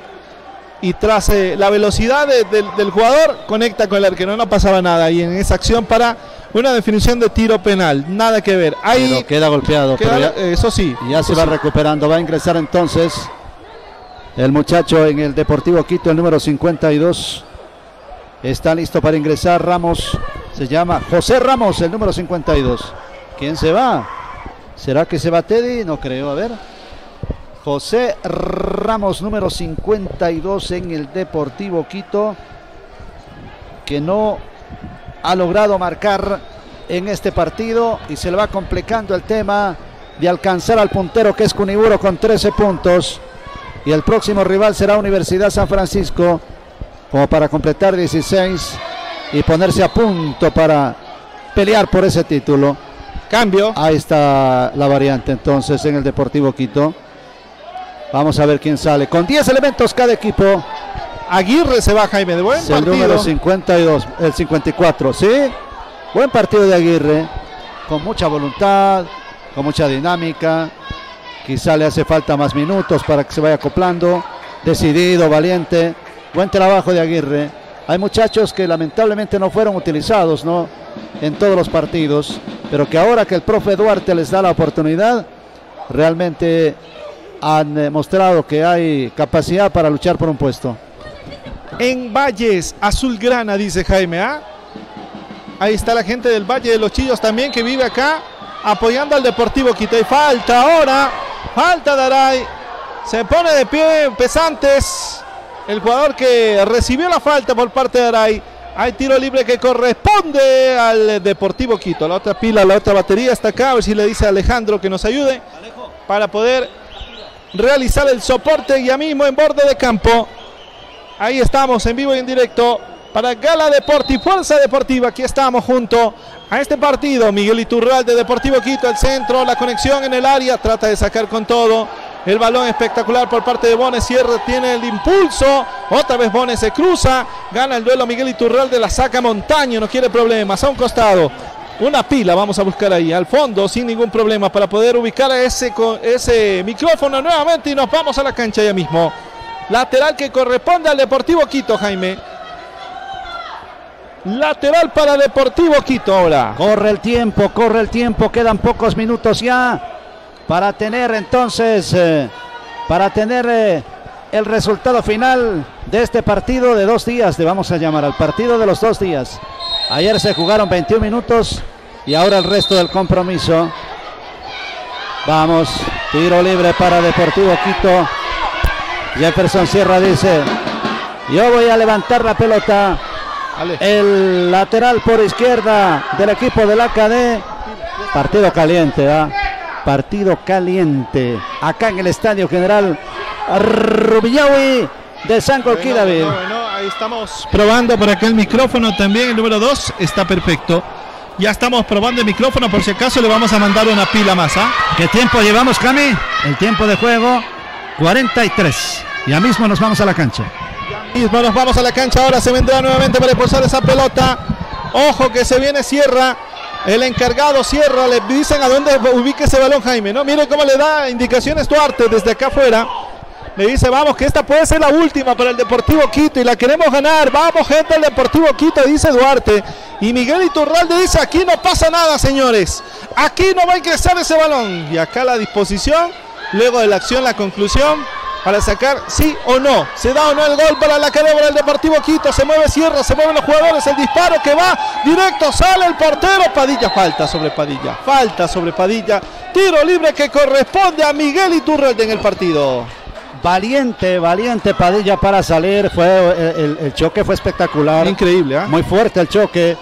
Y tras la velocidad del jugador, conecta con el arquero. No pasaba nada. Y en esa acción para una definición de tiro penal. Nada que ver. Ahí pero queda golpeado. Queda, pero ya, eso sí. Ya se va recuperando. Va a ingresar entonces el muchacho en el Deportivo Quito, el número 52. Está listo para ingresar Ramos. Se llama José Ramos, el número 52. ¿Quién se va? ¿Será que se va Teddy? No creo. A ver. José Ramos, número 52 en el Deportivo Quito, que no ha logrado marcar en este partido y se le va complicando el tema de alcanzar al puntero, que es Cuniburo, con 13 puntos, y el próximo rival será Universidad San Francisco, como para completar 16 y ponerse a punto para pelear por ese título. Cambio. Ahí está la variante entonces en el Deportivo Quito. Vamos a ver quién sale. Con 10 elementos cada equipo. Aguirre se va, Jaime, de buen partido. El número 52, el 54, ¿sí? Buen partido de Aguirre. Con mucha voluntad, con mucha dinámica. Quizá le hace falta más minutos para que se vaya acoplando. Decidido, valiente. Buen trabajo de Aguirre. Hay muchachos que lamentablemente no fueron utilizados, ¿no? En todos los partidos. Pero que ahora que el profe Duarte les da la oportunidad, realmente han mostrado que hay capacidad para luchar por un puesto. En Valles, azulgrana, dice Jaime, ¿ah? Ahí está la gente del Valle de los Chillos también, que vive acá apoyando al Deportivo Quito. Y falta ahora, falta de Aray. Se pone de pie Pesantes, el jugador que recibió la falta por parte de Aray. Hay tiro libre que corresponde al Deportivo Quito. La otra pila, la otra batería está acá. A ver si le dice a Alejandro que nos ayude para poder realizar el soporte ya mismo en borde de campo. Ahí estamos en vivo y en directo para Gala Deporte y Fuerza Deportiva. Aquí estamos junto a este partido. Miguel Iturralde, Deportivo Quito, el centro, la conexión en el área, trata de sacar con todo. El balón espectacular por parte de Bonet. Sierra tiene el impulso. Otra vez Bonet se cruza. Gana el duelo Miguel Iturralde, la saca Montaño, no quiere problemas. A un costado. Una pila vamos a buscar ahí, al fondo, sin ningún problema, para poder ubicar a ese micrófono nuevamente, y nos vamos a la cancha ya mismo. Lateral que corresponde al Deportivo Quito, Jaime. Lateral para Deportivo Quito ahora. Corre el tiempo, quedan pocos minutos ya para tener entonces, el resultado final de este partido de 2 días, le vamos a llamar al partido de los 2 días. Ayer se jugaron 21 minutos y ahora el resto del compromiso. Vamos, tiro libre para Deportivo Quito. Jefferson Sierra dice: yo voy a levantar la pelota. El lateral por izquierda del equipo de la ACD. Partido caliente, ¿eh? Partido caliente acá en el Estadio General Rubillaui de San Joaquín. Ahí estamos probando por acá el micrófono también, el número 2 está perfecto. Ya estamos probando el micrófono, por si acaso le vamos a mandar una pila más, ¿ah? ¿Qué tiempo llevamos, Cami? El tiempo de juego, 43. Ya mismo nos vamos a la cancha. Ya mismo nos vamos a la cancha, ahora se vendrá nuevamente para expulsar esa pelota. Ojo que se viene Sierra. El encargado Sierra, le dicen a dónde ubique ese balón, Jaime, ¿no? Mire cómo le da indicaciones Duarte desde acá afuera. Le dice: vamos, que esta puede ser la última para el Deportivo Quito y la queremos ganar. Vamos, gente del Deportivo Quito, dice Duarte. Y Miguel Iturralde dice: aquí no pasa nada, señores. Aquí no va a ingresar ese balón. Y acá la disposición, luego de la acción, la conclusión, para sacar sí o no. Se da o no el gol para la cadena del Deportivo Quito. Se mueve Sierra, se mueven los jugadores. El disparo que va directo, sale el portero. Padilla, falta sobre Padilla. Falta sobre Padilla. Tiro libre que corresponde a Miguel Iturralde en el partido. Valiente, valiente Padilla para salir. Fue el choque fue espectacular. Increíble, ¿eh? Muy fuerte el choque,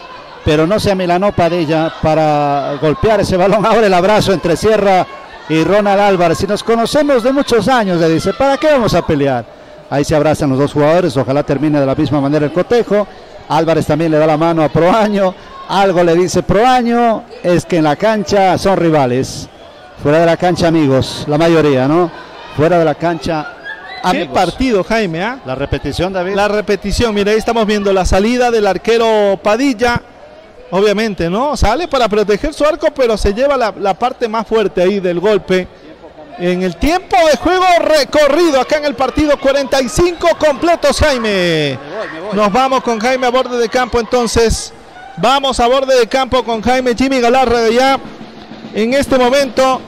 pero no se amilanó Padilla para golpear ese balón. Ahora el abrazo entre Sierra y Ronald Álvarez. Si nos conocemos de muchos años, le dice, ¿para qué vamos a pelear? Ahí se abrazan los dos jugadores. Ojalá termine de la misma manera el cotejo. Álvarez también le da la mano a Proaño. Algo le dice Proaño, es que en la cancha son rivales. Fuera de la cancha, amigos, la mayoría, ¿no? Fuera de la cancha Amigos. Qué partido, Jaime, ¿eh? La repetición, David. La repetición, mira, ahí estamos viendo la salida del arquero Padilla. Obviamente, ¿no? Sale para proteger su arco, pero se lleva la parte más fuerte ahí del golpe. En el tiempo de juego recorrido acá en el partido, 45 completos, Jaime. Me voy. Nos vamos con Jaime a borde de campo, entonces. Vamos a borde de campo con Jaime Jimmy Galarraga ya. En este momento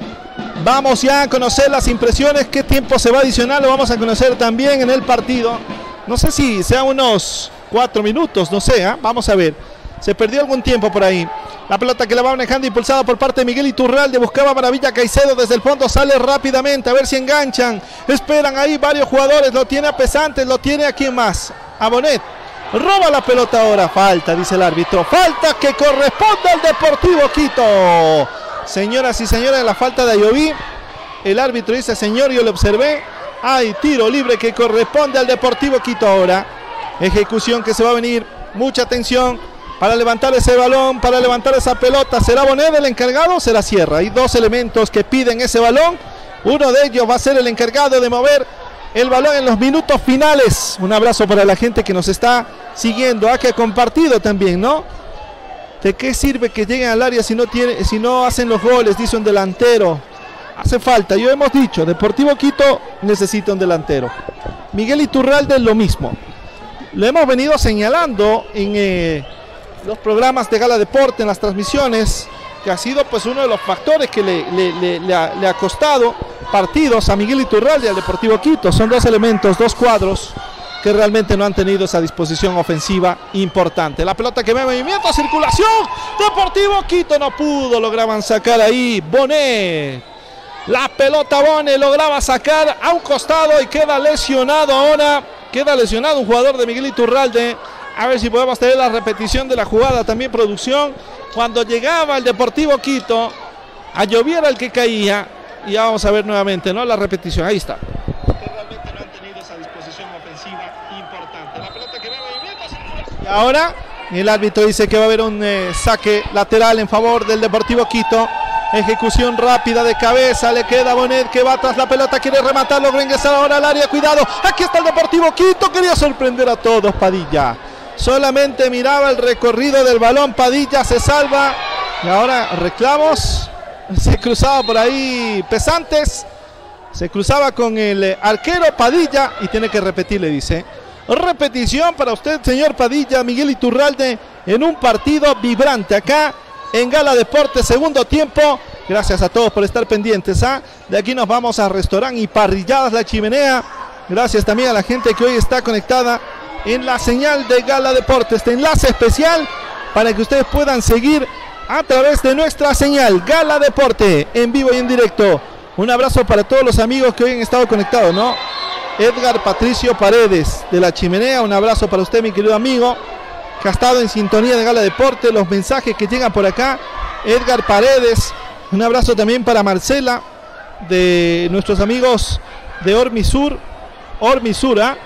vamos ya a conocer las impresiones, qué tiempo se va adicional, lo vamos a conocer también en el partido. No sé si sea unos 4 minutos, no sé, ¿eh? Vamos a ver. Se perdió algún tiempo por ahí. La pelota que la va manejando, impulsada por parte de Miguel Iturralde, buscaba Maravilla Caicedo desde el fondo, sale rápidamente, a ver si enganchan. Esperan ahí varios jugadores, lo tiene a Pesantes, lo tiene a quién más, a Bonet. Roba la pelota ahora, falta, dice el árbitro, falta que corresponde al Deportivo Quito. Señoras y señores, la falta de Ayoví, el árbitro dice, señor, yo lo observé, hay tiro libre que corresponde al Deportivo Quito ahora. Ejecución que se va a venir, mucha atención. Para levantar ese balón, para levantar esa pelota, ¿será Bonet el encargado o será Sierra? Hay dos elementos que piden ese balón. Uno de ellos va a ser el encargado de mover el balón en los minutos finales. Un abrazo para la gente que nos está siguiendo, que ha compartido también, ¿no? ¿De qué sirve que lleguen al área si no hacen los goles? Dice un delantero. Hace falta, yo hemos dicho, Deportivo Quito necesita un delantero. Miguel Iturralde es lo mismo. Lo hemos venido señalando en... los programas de Gala Deporte, en las transmisiones, que ha sido pues uno de los factores que le ha costado partidos a Miguel Iturralde y al Deportivo Quito. Son dos elementos, dos cuadros que realmente no han tenido esa disposición ofensiva importante. La pelota que ve en movimiento, circulación, Deportivo Quito no pudo, lograban sacar ahí Bonet. La pelota Bonet lograba sacar a un costado y queda lesionado ahora, queda lesionado un jugador de Miguel Iturralde. A ver si podemos tener la repetición de la jugada también, producción. Cuando llegaba el Deportivo Quito, Ayoví era el que caía. Y ya vamos a ver nuevamente, ¿no? La repetición, ahí está. Realmente no han tenido esa disposición ofensiva importante. La pelota que va en movimiento. Y ahora el árbitro dice que va a haber un saque lateral en favor del Deportivo Quito. Ejecución rápida de cabeza, le queda Bonet que va tras la pelota, quiere rematar, logra ingresar ahora al área, cuidado. Aquí está el Deportivo Quito, quería sorprender a todos, Padilla. Solamente miraba el recorrido del balón, Padilla se salva. Y ahora reclamos. Se cruzaba por ahí Pesantes. Se cruzaba con el arquero Padilla y tiene que repetir, le dice. Repetición para usted, señor Padilla. Miguel Iturralde en un partido vibrante acá en Gala Deporte, segundo tiempo. Gracias a todos por estar pendientes, ¿eh? De aquí nos vamos a Restaurant y Parrilladas La Chimenea. Gracias también a la gente que hoy está conectada en la señal de Gala Deportes, este enlace especial para que ustedes puedan seguir a través de nuestra señal Gala Deporte, en vivo y en directo. Un abrazo para todos los amigos que hoy han estado conectados, ¿no? Edgar Patricio Paredes de La Chimenea, un abrazo para usted, mi querido amigo, que ha estado en sintonía de Gala Deporte. Los mensajes que llegan por acá, Edgar Paredes, un abrazo también para Marcela, de nuestros amigos de Ormisura.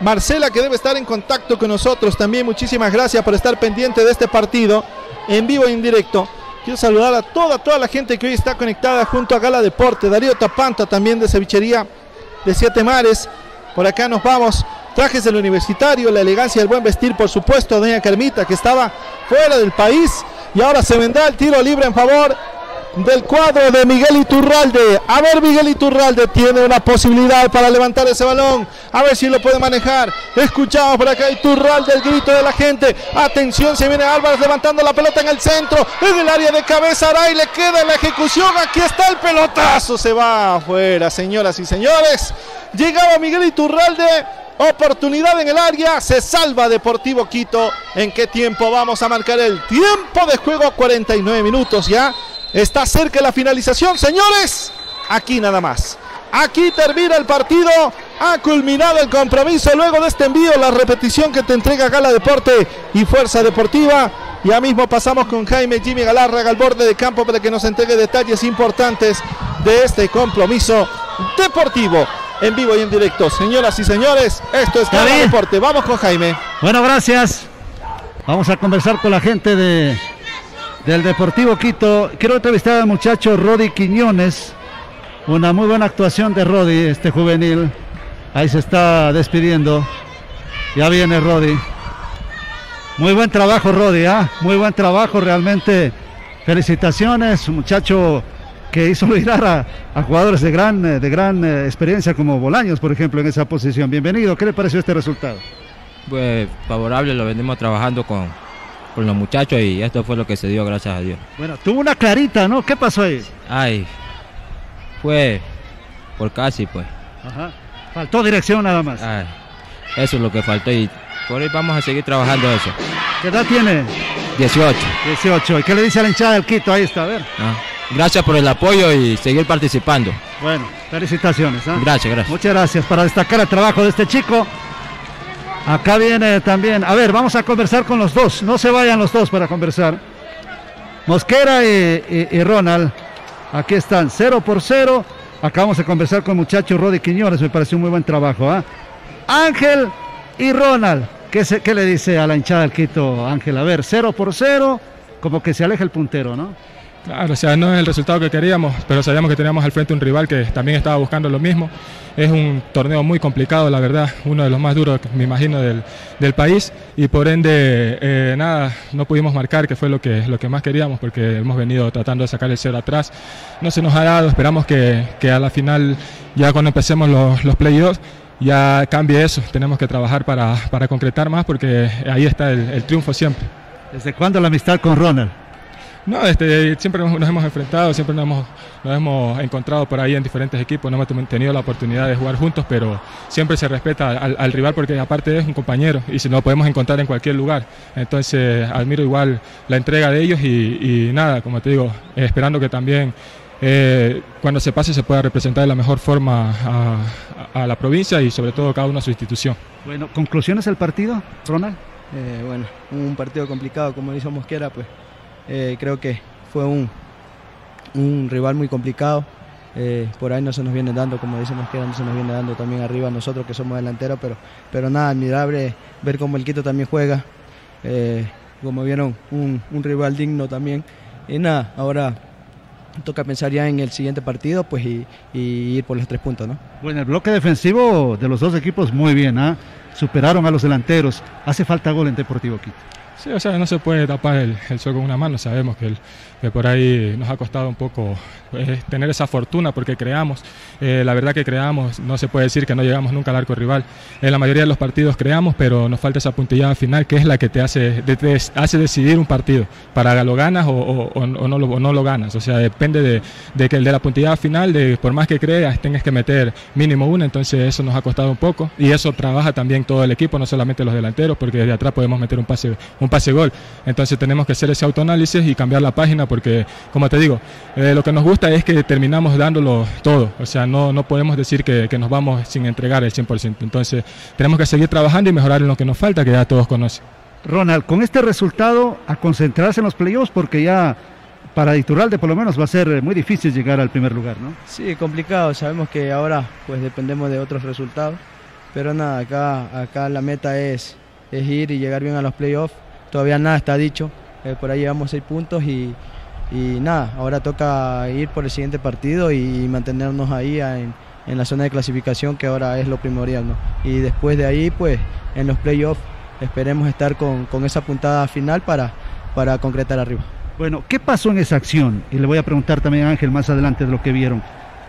Marcela, que debe estar en contacto con nosotros también, muchísimas gracias por estar pendiente de este partido en vivo y en directo. Quiero saludar a toda la gente que hoy está conectada junto a Gala Deporte. Darío Tapanta también, de Cevichería de Siete Mares. Por acá nos vamos, trajes del universitario, la elegancia del buen vestir, por supuesto. Doña Carmita, que estaba fuera del país, y ahora se vendrá el tiro libre en favor del cuadro de Miguel Iturralde. A ver, Miguel Iturralde tiene una posibilidad para levantar ese balón, a ver si lo puede manejar. Escuchamos por acá Iturralde, el grito de la gente. Atención, se viene Álvarez levantando la pelota en el centro, en el área de cabeza. Aray, le queda la ejecución, aquí está el pelotazo, se va afuera, señoras y señores. Llegaba Miguel Iturralde, oportunidad en el área, se salva Deportivo Quito. ¿En qué tiempo vamos a marcar el tiempo de juego? 49 minutos ya. Está cerca la finalización, señores. Aquí nada más. Aquí termina el partido. Ha culminado el compromiso luego de este envío. La repetición que te entrega Gala Deporte y Fuerza Deportiva. Ya mismo pasamos con Jaime Jimmy Galarraga al borde de campo para que nos entregue detalles importantes de este compromiso deportivo en vivo y en directo. Señoras y señores, esto es Gala Deporte. Vamos con Jaime. Bueno, gracias. Vamos a conversar con la gente del Deportivo Quito. Quiero entrevistar al muchacho Rodri Quiñones, Una muy buena actuación de Rodri, este juvenil. Ahí se está despidiendo. Ya viene Rodri. Muy buen trabajo, Rodri, muy buen trabajo realmente. Felicitaciones, muchacho que hizo mirar a jugadores de gran experiencia como Bolaños, por ejemplo, en esa posición. Bienvenido, ¿qué le pareció este resultado? Pues favorable, lo venimos trabajando con los muchachos y esto fue lo que se dio, gracias a Dios. Bueno, tuvo una clarita, ¿no? ¿Qué pasó ahí? Ay, fue por casi, pues. Ajá. Faltó dirección nada más. Ay, eso es lo que faltó y por ahí vamos a seguir trabajando eso. ¿Qué edad tiene? 18. 18. ¿Y qué le dice a la hinchada del Quito? Ahí está, a ver. Ah, gracias por el apoyo y seguir participando. Bueno, felicitaciones. Gracias, gracias. Muchas gracias. Para destacar el trabajo de este chico. Acá viene también, a ver, vamos a conversar con los dos, no se vayan los dos para conversar. Mosquera y Ronald, aquí están, 0-0. Acabamos de conversar con el muchacho Rodri Quiñones, me pareció un muy buen trabajo. Ángel y Ronald, ¿qué le dice a la hinchada del Quito, Ángel? A ver, 0-0, como que se aleja el puntero, ¿no? Claro, o sea, no es el resultado que queríamos, pero sabíamos que teníamos al frente un rival que también estaba buscando lo mismo. Es un torneo muy complicado, la verdad, uno de los más duros, me imagino, del país. Y por ende, nada, no pudimos marcar, que fue lo que más queríamos, porque hemos venido tratando de sacar el cero atrás. No se nos ha dado, esperamos que a la final, ya cuando empecemos los play-offs, ya cambie eso. Tenemos que trabajar para concretar más, porque ahí está el triunfo siempre. ¿Desde cuándo la amistad con Ronald? No, siempre nos hemos enfrentado, siempre nos hemos encontrado por ahí en diferentes equipos, no hemos tenido la oportunidad de jugar juntos, pero siempre se respeta al rival porque aparte es un compañero y si no lo podemos encontrar en cualquier lugar. Entonces admiro igual la entrega de ellos y nada, como te digo, esperando que también cuando se pase se pueda representar de la mejor forma a la provincia y sobre todo cada uno a su institución. Bueno, ¿conclusiones del partido, Ronald? Bueno, un partido complicado, como dice Mosquera, pues. Creo que fue un rival muy complicado, por ahí no se nos viene dando, como dice Mosquera, no se nos viene dando también arriba nosotros que somos delanteros, pero nada, admirable ver cómo el Quito también juega, como vieron, un rival digno también, y nada, ahora toca pensar ya en el siguiente partido pues y ir por los 3 puntos, ¿no? Bueno, el bloque defensivo de los dos equipos muy bien, superaron a los delanteros, hace falta gol en Deportivo Quito. Sí, o sea, no se puede tapar el sol con una mano, sabemos que por ahí nos ha costado un poco tener esa fortuna porque creamos, la verdad que creamos, no se puede decir que no llegamos nunca al arco rival, en la mayoría de los partidos creamos, pero nos falta esa puntillada final que es la que te hace decidir un partido, para que lo ganas o no lo ganas, o sea, depende de que el de la puntillada final, por más que creas, tengas que meter mínimo una, entonces eso nos ha costado un poco y eso trabaja también todo el equipo, no solamente los delanteros, porque desde atrás podemos meter un pase gol, entonces tenemos que hacer ese autoanálisis y cambiar la página porque, como te digo, lo que nos gusta es que terminamos dándolo todo, o sea, no podemos decir que nos vamos sin entregar el 100%, entonces tenemos que seguir trabajando y mejorar en lo que nos falta, que ya todos conocen. Ronald, con este resultado a concentrarse en los playoffs porque ya para Iturralde por lo menos va a ser muy difícil llegar al primer lugar, ¿no? Sí, complicado, sabemos que ahora pues dependemos de otros resultados, pero nada, acá la meta es ir y llegar bien a los playoffs. Todavía nada está dicho, por ahí llevamos 6 puntos y nada, ahora toca ir por el siguiente partido y mantenernos ahí en la zona de clasificación que ahora es lo primordial, ¿no? Y después de ahí pues en los playoffs esperemos estar con esa puntada final para concretar arriba. Bueno, ¿qué pasó en esa acción? Y le voy a preguntar también a Ángel más adelante de lo que vieron.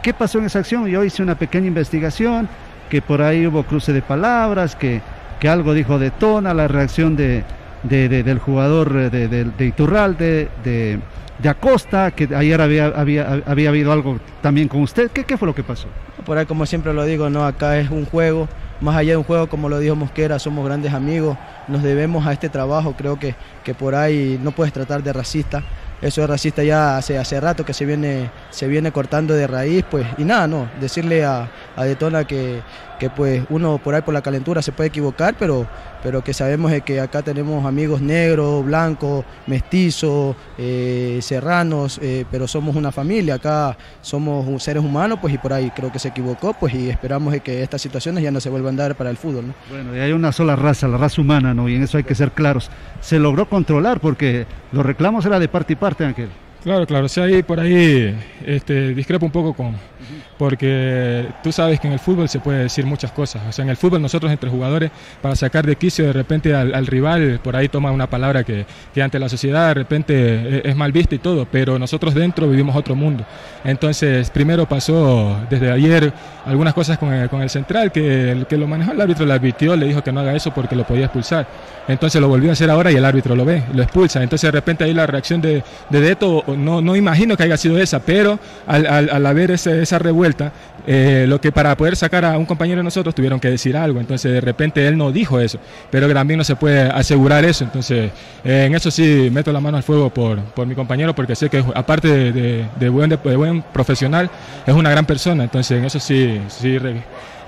¿Qué pasó en esa acción? Yo hice una pequeña investigación, que por ahí hubo cruce de palabras, que algo dijo De Tona, la reacción del jugador de Iturralde, de Acosta, que ayer había habido algo también con usted. ¿Qué fue lo que pasó? Por ahí, como siempre lo digo, no, acá es un juego, más allá de un juego, como lo dijo Mosquera, somos grandes amigos, nos debemos a este trabajo, creo que por ahí no puedes tratar de racista, eso es racista ya hace rato que se viene cortando de raíz, pues, y nada, no, decirle a De Tona que pues uno por ahí por la calentura se puede equivocar, pero que sabemos que acá tenemos amigos negros, blancos, mestizos, serranos, pero somos una familia, acá somos seres humanos, pues, y por ahí creo que se equivocó, pues, y esperamos que estas situaciones ya no se vuelvan a dar para el fútbol, ¿no? Bueno, y hay una sola raza, la raza humana, ¿no? Y en eso hay que ser claros. Se logró controlar porque los reclamos eran de parte y parte. Ángel. Claro, claro, o sea, ahí por ahí discrepo un poco con, porque tú sabes que en el fútbol se puede decir muchas cosas. O sea, en el fútbol nosotros entre jugadores, para sacar de quicio de repente al rival, por ahí toma una palabra que ante la sociedad de repente es mal vista y todo, pero nosotros dentro vivimos otro mundo. Entonces, primero pasó desde ayer algunas cosas con el central, que el que lo manejó el árbitro le advirtió, le dijo que no haga eso porque lo podía expulsar. Entonces lo volvió a hacer ahora y el árbitro lo ve, lo expulsa. Entonces de repente ahí la reacción de Deto, no imagino que haya sido esa, pero al haber esa revuelta, lo que para poder sacar a un compañero de nosotros tuvieron que decir algo. Entonces de repente él no dijo eso, pero también no se puede asegurar eso. Entonces en eso sí meto la mano al fuego por mi compañero, porque sé que aparte de buen profesional, es una gran persona. Entonces en eso sí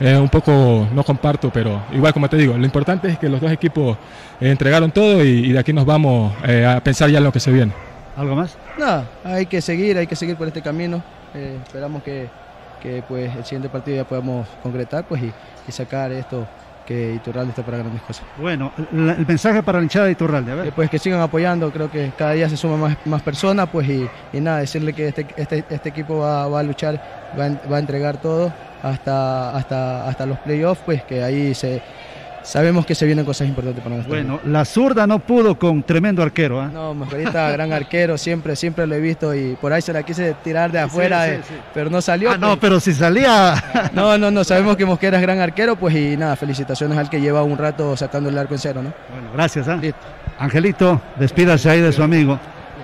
un poco no comparto, pero igual, como te digo, lo importante es que los dos equipos entregaron todo y de aquí nos vamos a pensar ya en lo que se viene. ¿Algo más? Nada, hay que seguir por este camino. Esperamos que pues el siguiente partido ya podamos concretar pues y sacar esto, que Iturralde está para grandes cosas. Bueno, el mensaje para la hinchada de Iturralde, a ver. Pues que sigan apoyando, creo que cada día se suman más personas, pues y nada, decirle que este equipo va a luchar, va a entregar todo hasta los playoffs, pues que ahí sabemos que se vienen cosas importantes para nosotros. Bueno, la zurda no pudo con tremendo arquero, ¿eh? No, Mosquerita, gran arquero, siempre lo he visto, y por ahí se la quise tirar de afuera, sí. Pero no salió. Ah, pues, no, pero si salía... No, sabemos que Mosquera es gran arquero, pues y nada, felicitaciones al que lleva un rato sacando el arco en cero, ¿no? Bueno, gracias, ¿eh? Listo. Angelito, despídase ahí de su amigo.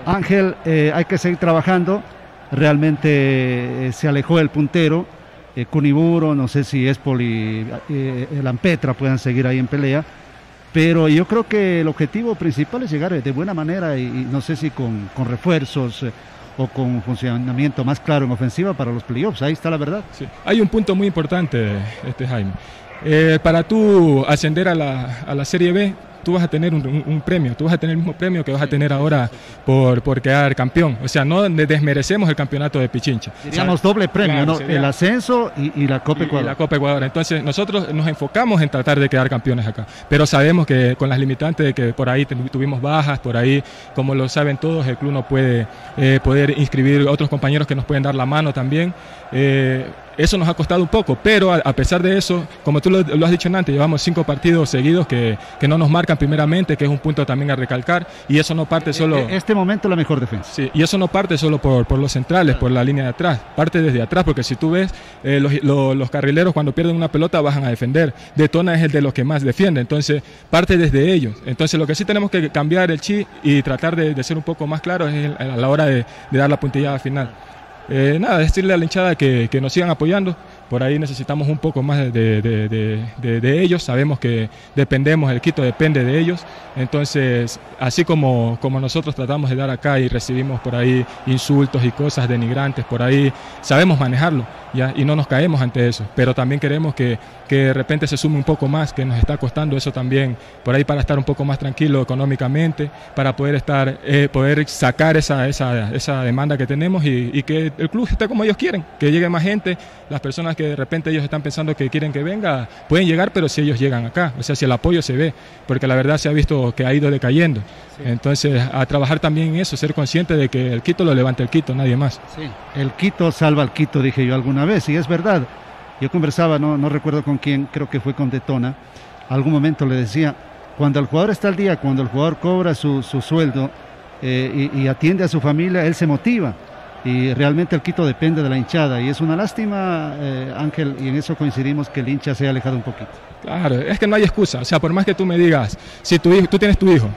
Ángel, hay que seguir trabajando, realmente se alejó el puntero, Cuniburo, no sé si Espoli, el Ampetra puedan seguir ahí en pelea, pero yo creo que el objetivo principal es llegar de buena manera y no sé si con refuerzos o con un funcionamiento más claro en ofensiva para los playoffs, ahí está la verdad. Sí. Hay un punto muy importante, Jaime, para tú ascender a la Serie B, tú vas a tener un premio, tú vas a tener el mismo premio que vas a tener ahora por quedar campeón. O sea, no desmerecemos el campeonato de Pichincha. Seríamos doble premio, claro, ¿no? El ascenso y la Copa Ecuador. Y la Copa Ecuador. Entonces, nosotros nos enfocamos en tratar de quedar campeones acá, pero sabemos que con las limitantes de que por ahí tuvimos bajas, por ahí, como lo saben todos, el club no puede poder inscribir otros compañeros que nos pueden dar la mano también. Eso nos ha costado un poco, pero a pesar de eso, como tú lo has dicho antes, llevamos 5 partidos seguidos que no nos marcan primeramente, que es un punto también a recalcar, y eso no parte solo... En este momento la mejor defensa. Sí, y eso no parte solo por los centrales, por la línea de atrás, parte desde atrás, porque si tú ves, los carrileros cuando pierden una pelota bajan a defender, De Tona es el de los que más defiende, entonces parte desde ellos. Entonces lo que sí tenemos que cambiar el chi y tratar de ser un poco más claros es a la hora de dar la puntillada final. Nada, decirle a la hinchada que nos sigan apoyando, por ahí necesitamos un poco más de ellos, sabemos que dependemos, el Quito depende de ellos, entonces así como nosotros tratamos de dar acá y recibimos por ahí insultos y cosas denigrantes, por ahí sabemos manejarlo, ¿ya? Y no nos caemos ante eso, pero también queremos que de repente se sume un poco más, que nos está costando eso también, por ahí para estar un poco más tranquilo económicamente, para poder estar poder sacar esa demanda que tenemos y que el club esté como ellos quieren, que llegue más gente, las personas que de repente ellos están pensando que quieren que venga, pueden llegar, pero si ellos llegan acá, o sea, si el apoyo se ve, porque la verdad se ha visto que ha ido decayendo, sí. Entonces a trabajar también en eso, ser consciente de que el Quito lo levanta el Quito, nadie más. Sí. El Quito salva al Quito, dije yo alguna vez, y es verdad. Yo conversaba, no recuerdo con quién, creo que fue con De Tona, algún momento le decía, cuando el jugador está al día, cuando el jugador cobra su sueldo y atiende a su familia, él se motiva. Y realmente el Quito depende de la hinchada y es una lástima, Ángel, y en eso coincidimos, que el hincha se ha alejado un poquito. Claro, es que no hay excusa, o sea, por más que tú me digas, si tú tienes tu hijo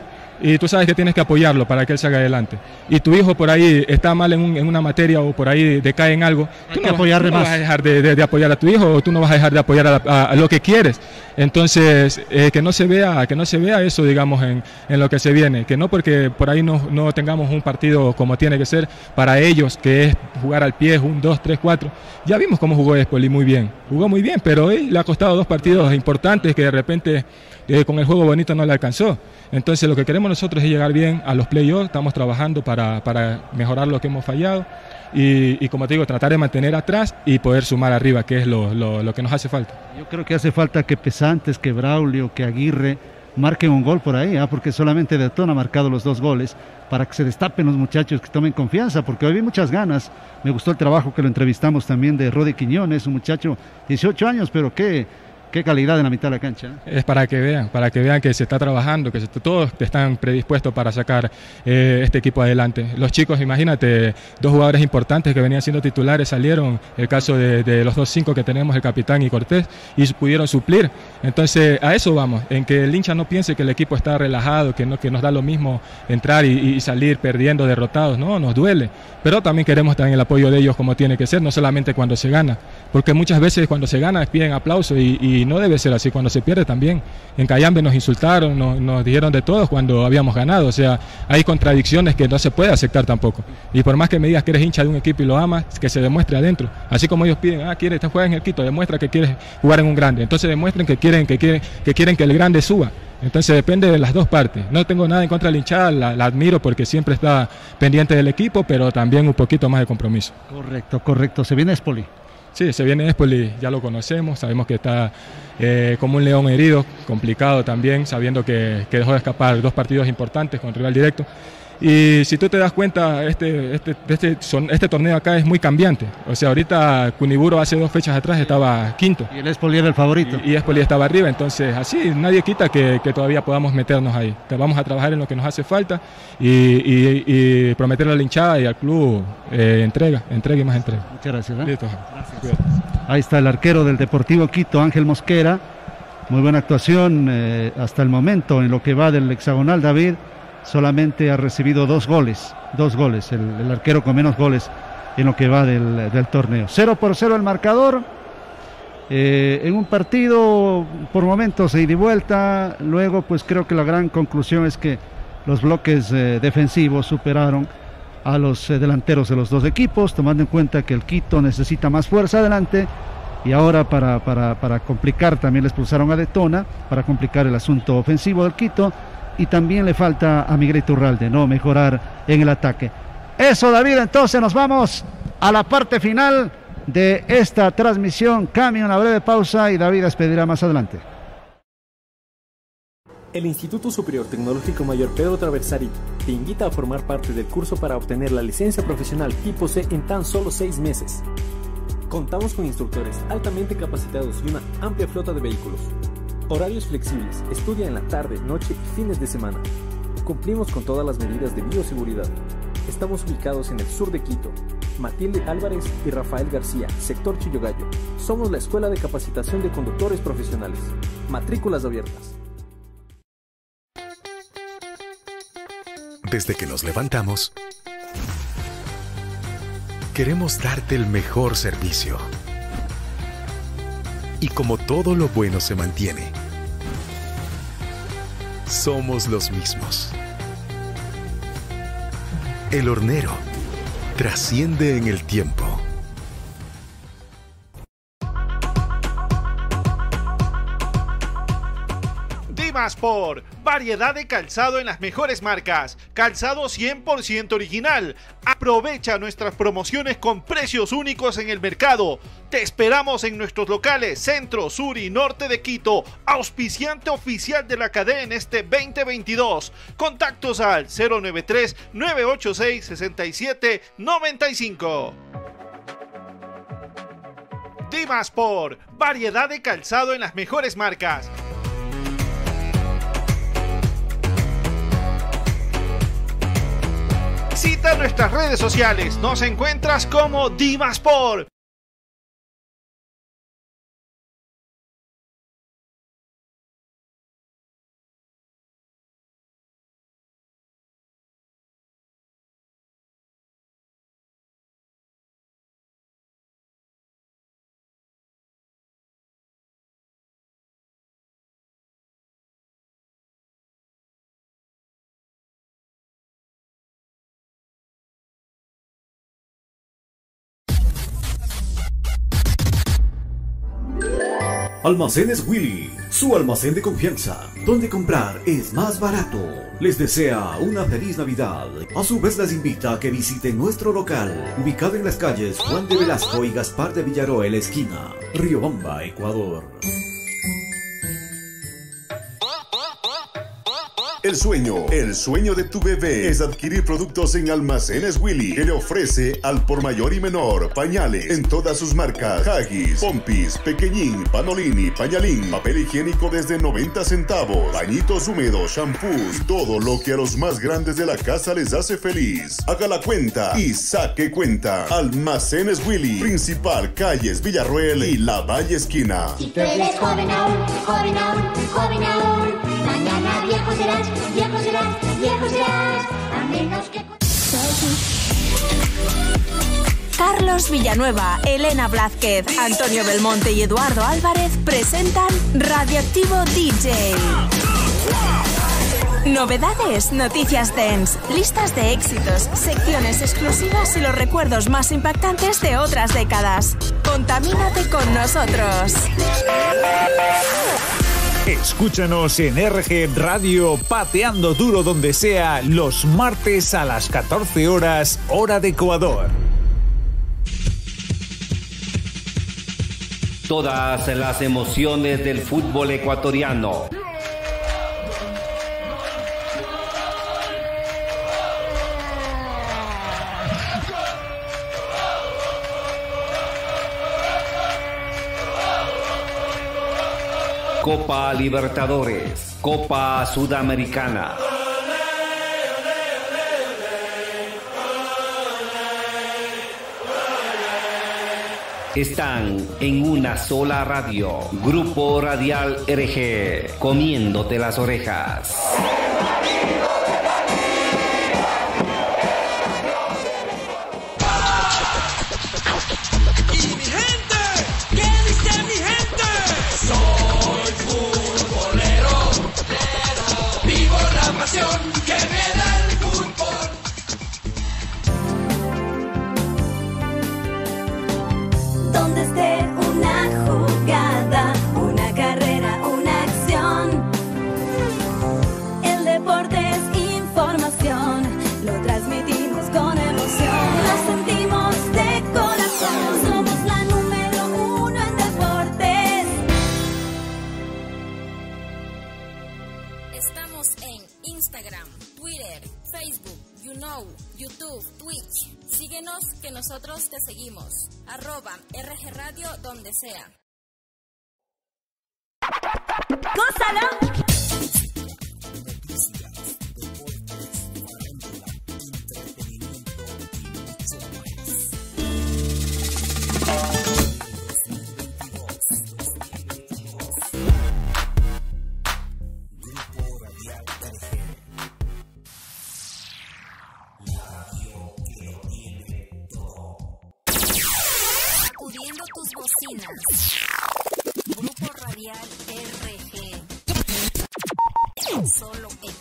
y tú sabes que tienes que apoyarlo para que él salga adelante, y tu hijo por ahí está mal en una materia o por ahí decae en algo, tú no vas a dejar de apoyar a tu hijo, o tú no vas a dejar de apoyar a lo que quieres. Entonces que no se vea eso, digamos, en lo que se viene, que no porque por ahí no tengamos un partido como tiene que ser para ellos, que es jugar al pie, 1, 2, 3, 4, ya vimos cómo jugó Espoli, jugó muy bien, pero hoy le ha costado 2 partidos importantes que de repente con el juego bonito no le alcanzó. Entonces lo que queremos nosotros es llegar bien a los playoffs, estamos trabajando para mejorar lo que hemos fallado y como te digo, tratar de mantener atrás y poder sumar arriba, que es lo que nos hace falta. Yo creo que hace falta que Pesantes, que Braulio, que Aguirre marquen un gol por ahí, porque solamente De Tona ha marcado los dos goles, para que se destapen los muchachos, que tomen confianza, porque hoy vi muchas ganas. Me gustó el trabajo que lo entrevistamos también de Rodri Quiñones, un muchacho 18 años, pero qué calidad en la mitad de la cancha. Es para que vean que se está trabajando, que todos están predispuestos para sacar este equipo adelante. Los chicos, imagínate, dos jugadores importantes que venían siendo titulares salieron, el caso de los 2-5 que tenemos, el capitán y Cortés, y pudieron suplir. Entonces, a eso vamos, en que el hincha no piense que el equipo está relajado, que, que nos da lo mismo entrar y salir perdiendo, derrotados, no, nos duele. Pero también queremos también el apoyo de ellos como tiene que ser, no solamente cuando se gana, porque muchas veces cuando se gana piden aplauso y no debe ser así. Cuando se pierde también, en Cayambe nos insultaron, nos dijeron de todos cuando habíamos ganado. O sea, hay contradicciones que no se puede aceptar tampoco, y por más que me digas que eres hincha de un equipo y lo amas, que se demuestre adentro, así como ellos piden, quieres, te juegas en el Quito, demuestra que quieres jugar en un grande, entonces demuestren que quieren que el grande suba. Entonces depende de las dos partes. No tengo nada en contra de la hinchada, la admiro porque siempre está pendiente del equipo, pero también un poquito más de compromiso. Correcto, correcto. ¿Se viene Espoli? Sí, se viene Espoli, ya lo conocemos, sabemos que está como un león herido, complicado también, sabiendo que dejó de escapar dos partidos importantes con rival directo. Y si tú te das cuenta, este torneo acá es muy cambiante. O sea, ahorita Cuniburo hace dos fechas atrás estaba quinto. Y el Espoli era el favorito. Y Espoli estaba arriba, entonces así nadie quita que todavía podamos meternos ahí. Vamos a trabajar en lo que nos hace falta y prometerle a la hinchada y al club entrega y más entrega. Muchas gracias. Listo. Gracias. Ahí está el arquero del Deportivo Quito, Ángel Mosquera. Muy buena actuación hasta el momento en lo que va del hexagonal, David. Solamente ha recibido dos goles, el arquero con menos goles en lo que va del torneo. 0-0 el marcador, en un partido por momentos de ida y vuelta. Luego pues creo que la gran conclusión es que los bloques defensivos superaron a los delanteros de los dos equipos, tomando en cuenta que el Quito necesita más fuerza adelante, y ahora para complicar también le expulsaron a De Tona, para complicar el asunto ofensivo del Quito. Y también le falta a Miguel Iturralde, ¿no?, mejorar en el ataque. Eso, David, entonces nos vamos a la parte final de esta transmisión. Cambio, una breve pausa y David despedirá más adelante. El Instituto Superior Tecnológico Mayor Pedro Traversari te invita a formar parte del curso para obtener la licencia profesional tipo C en tan solo 6 meses. Contamos con instructores altamente capacitados y una amplia flota de vehículos. Horarios flexibles, estudia en la tarde, noche y fines de semana. Cumplimos con todas las medidas de bioseguridad. Estamos ubicados en el sur de Quito, Matilde Álvarez y Rafael García, sector Chillogallo. Somos la Escuela de Capacitación de Conductores Profesionales. Matrículas abiertas. Desde que nos levantamos, queremos darte el mejor servicio. Y como todo lo bueno se mantiene, somos los mismos. El hornero trasciende en el tiempo. Dimas por variedad de calzado en las mejores marcas, calzado 100% original. Aprovecha nuestras promociones con precios únicos en el mercado. Te esperamos en nuestros locales centro, sur y norte de Quito, auspiciante oficial de la cadena este 2022. Contactos al 093-986-6795. Dimas por variedad de calzado en las mejores marcas. Visita nuestras redes sociales, nos encuentras como Dimasport. Almacenes Willy, su almacén de confianza, donde comprar es más barato. Les desea una feliz Navidad. A su vez les invita a que visiten nuestro local, ubicado en las calles Juan de Velasco y Gaspar de Villaroel, esquina, Riobamba, Ecuador. El sueño de tu bebé es adquirir productos en Almacenes Willy, que le ofrece al por mayor y menor pañales en todas sus marcas: Huggies, Pompis, Pequeñín, Panolini, Pañalín, papel higiénico desde 90 centavos, pañitos húmedos, shampoos, todo lo que a los más grandes de la casa les hace feliz. Haga la cuenta y saque cuenta. Almacenes Willy, principal calles Villarruel y La Valle esquina. Si tú eres joven aún, joven aún, joven aún, mañana viejo serás, viejo serás, viejo serás, a menos que... Carlos Villanueva, Elena Blázquez, Antonio Belmonte y Eduardo Álvarez presentan Radioactivo DJ. Novedades, noticias dance, listas de éxitos, secciones exclusivas y los recuerdos más impactantes de otras décadas. Contamínate con nosotros. Escúchanos en RG Radio Pateando Duro donde sea los martes a las 14 horas, hora de Ecuador. Todas las emociones del fútbol ecuatoriano. Copa Libertadores, Copa Sudamericana. Están en una sola radio, Grupo Radial RG, comiéndote las orejas. Nosotros te seguimos, @RG Radio donde sea. ¡Gózalo! Noticias, deportes, farándula, entretenimiento y mucho más. Grupo Radial RG. Radio que tiene. Sacudiendo tus bocinas. Grupo Radial RG. Solo en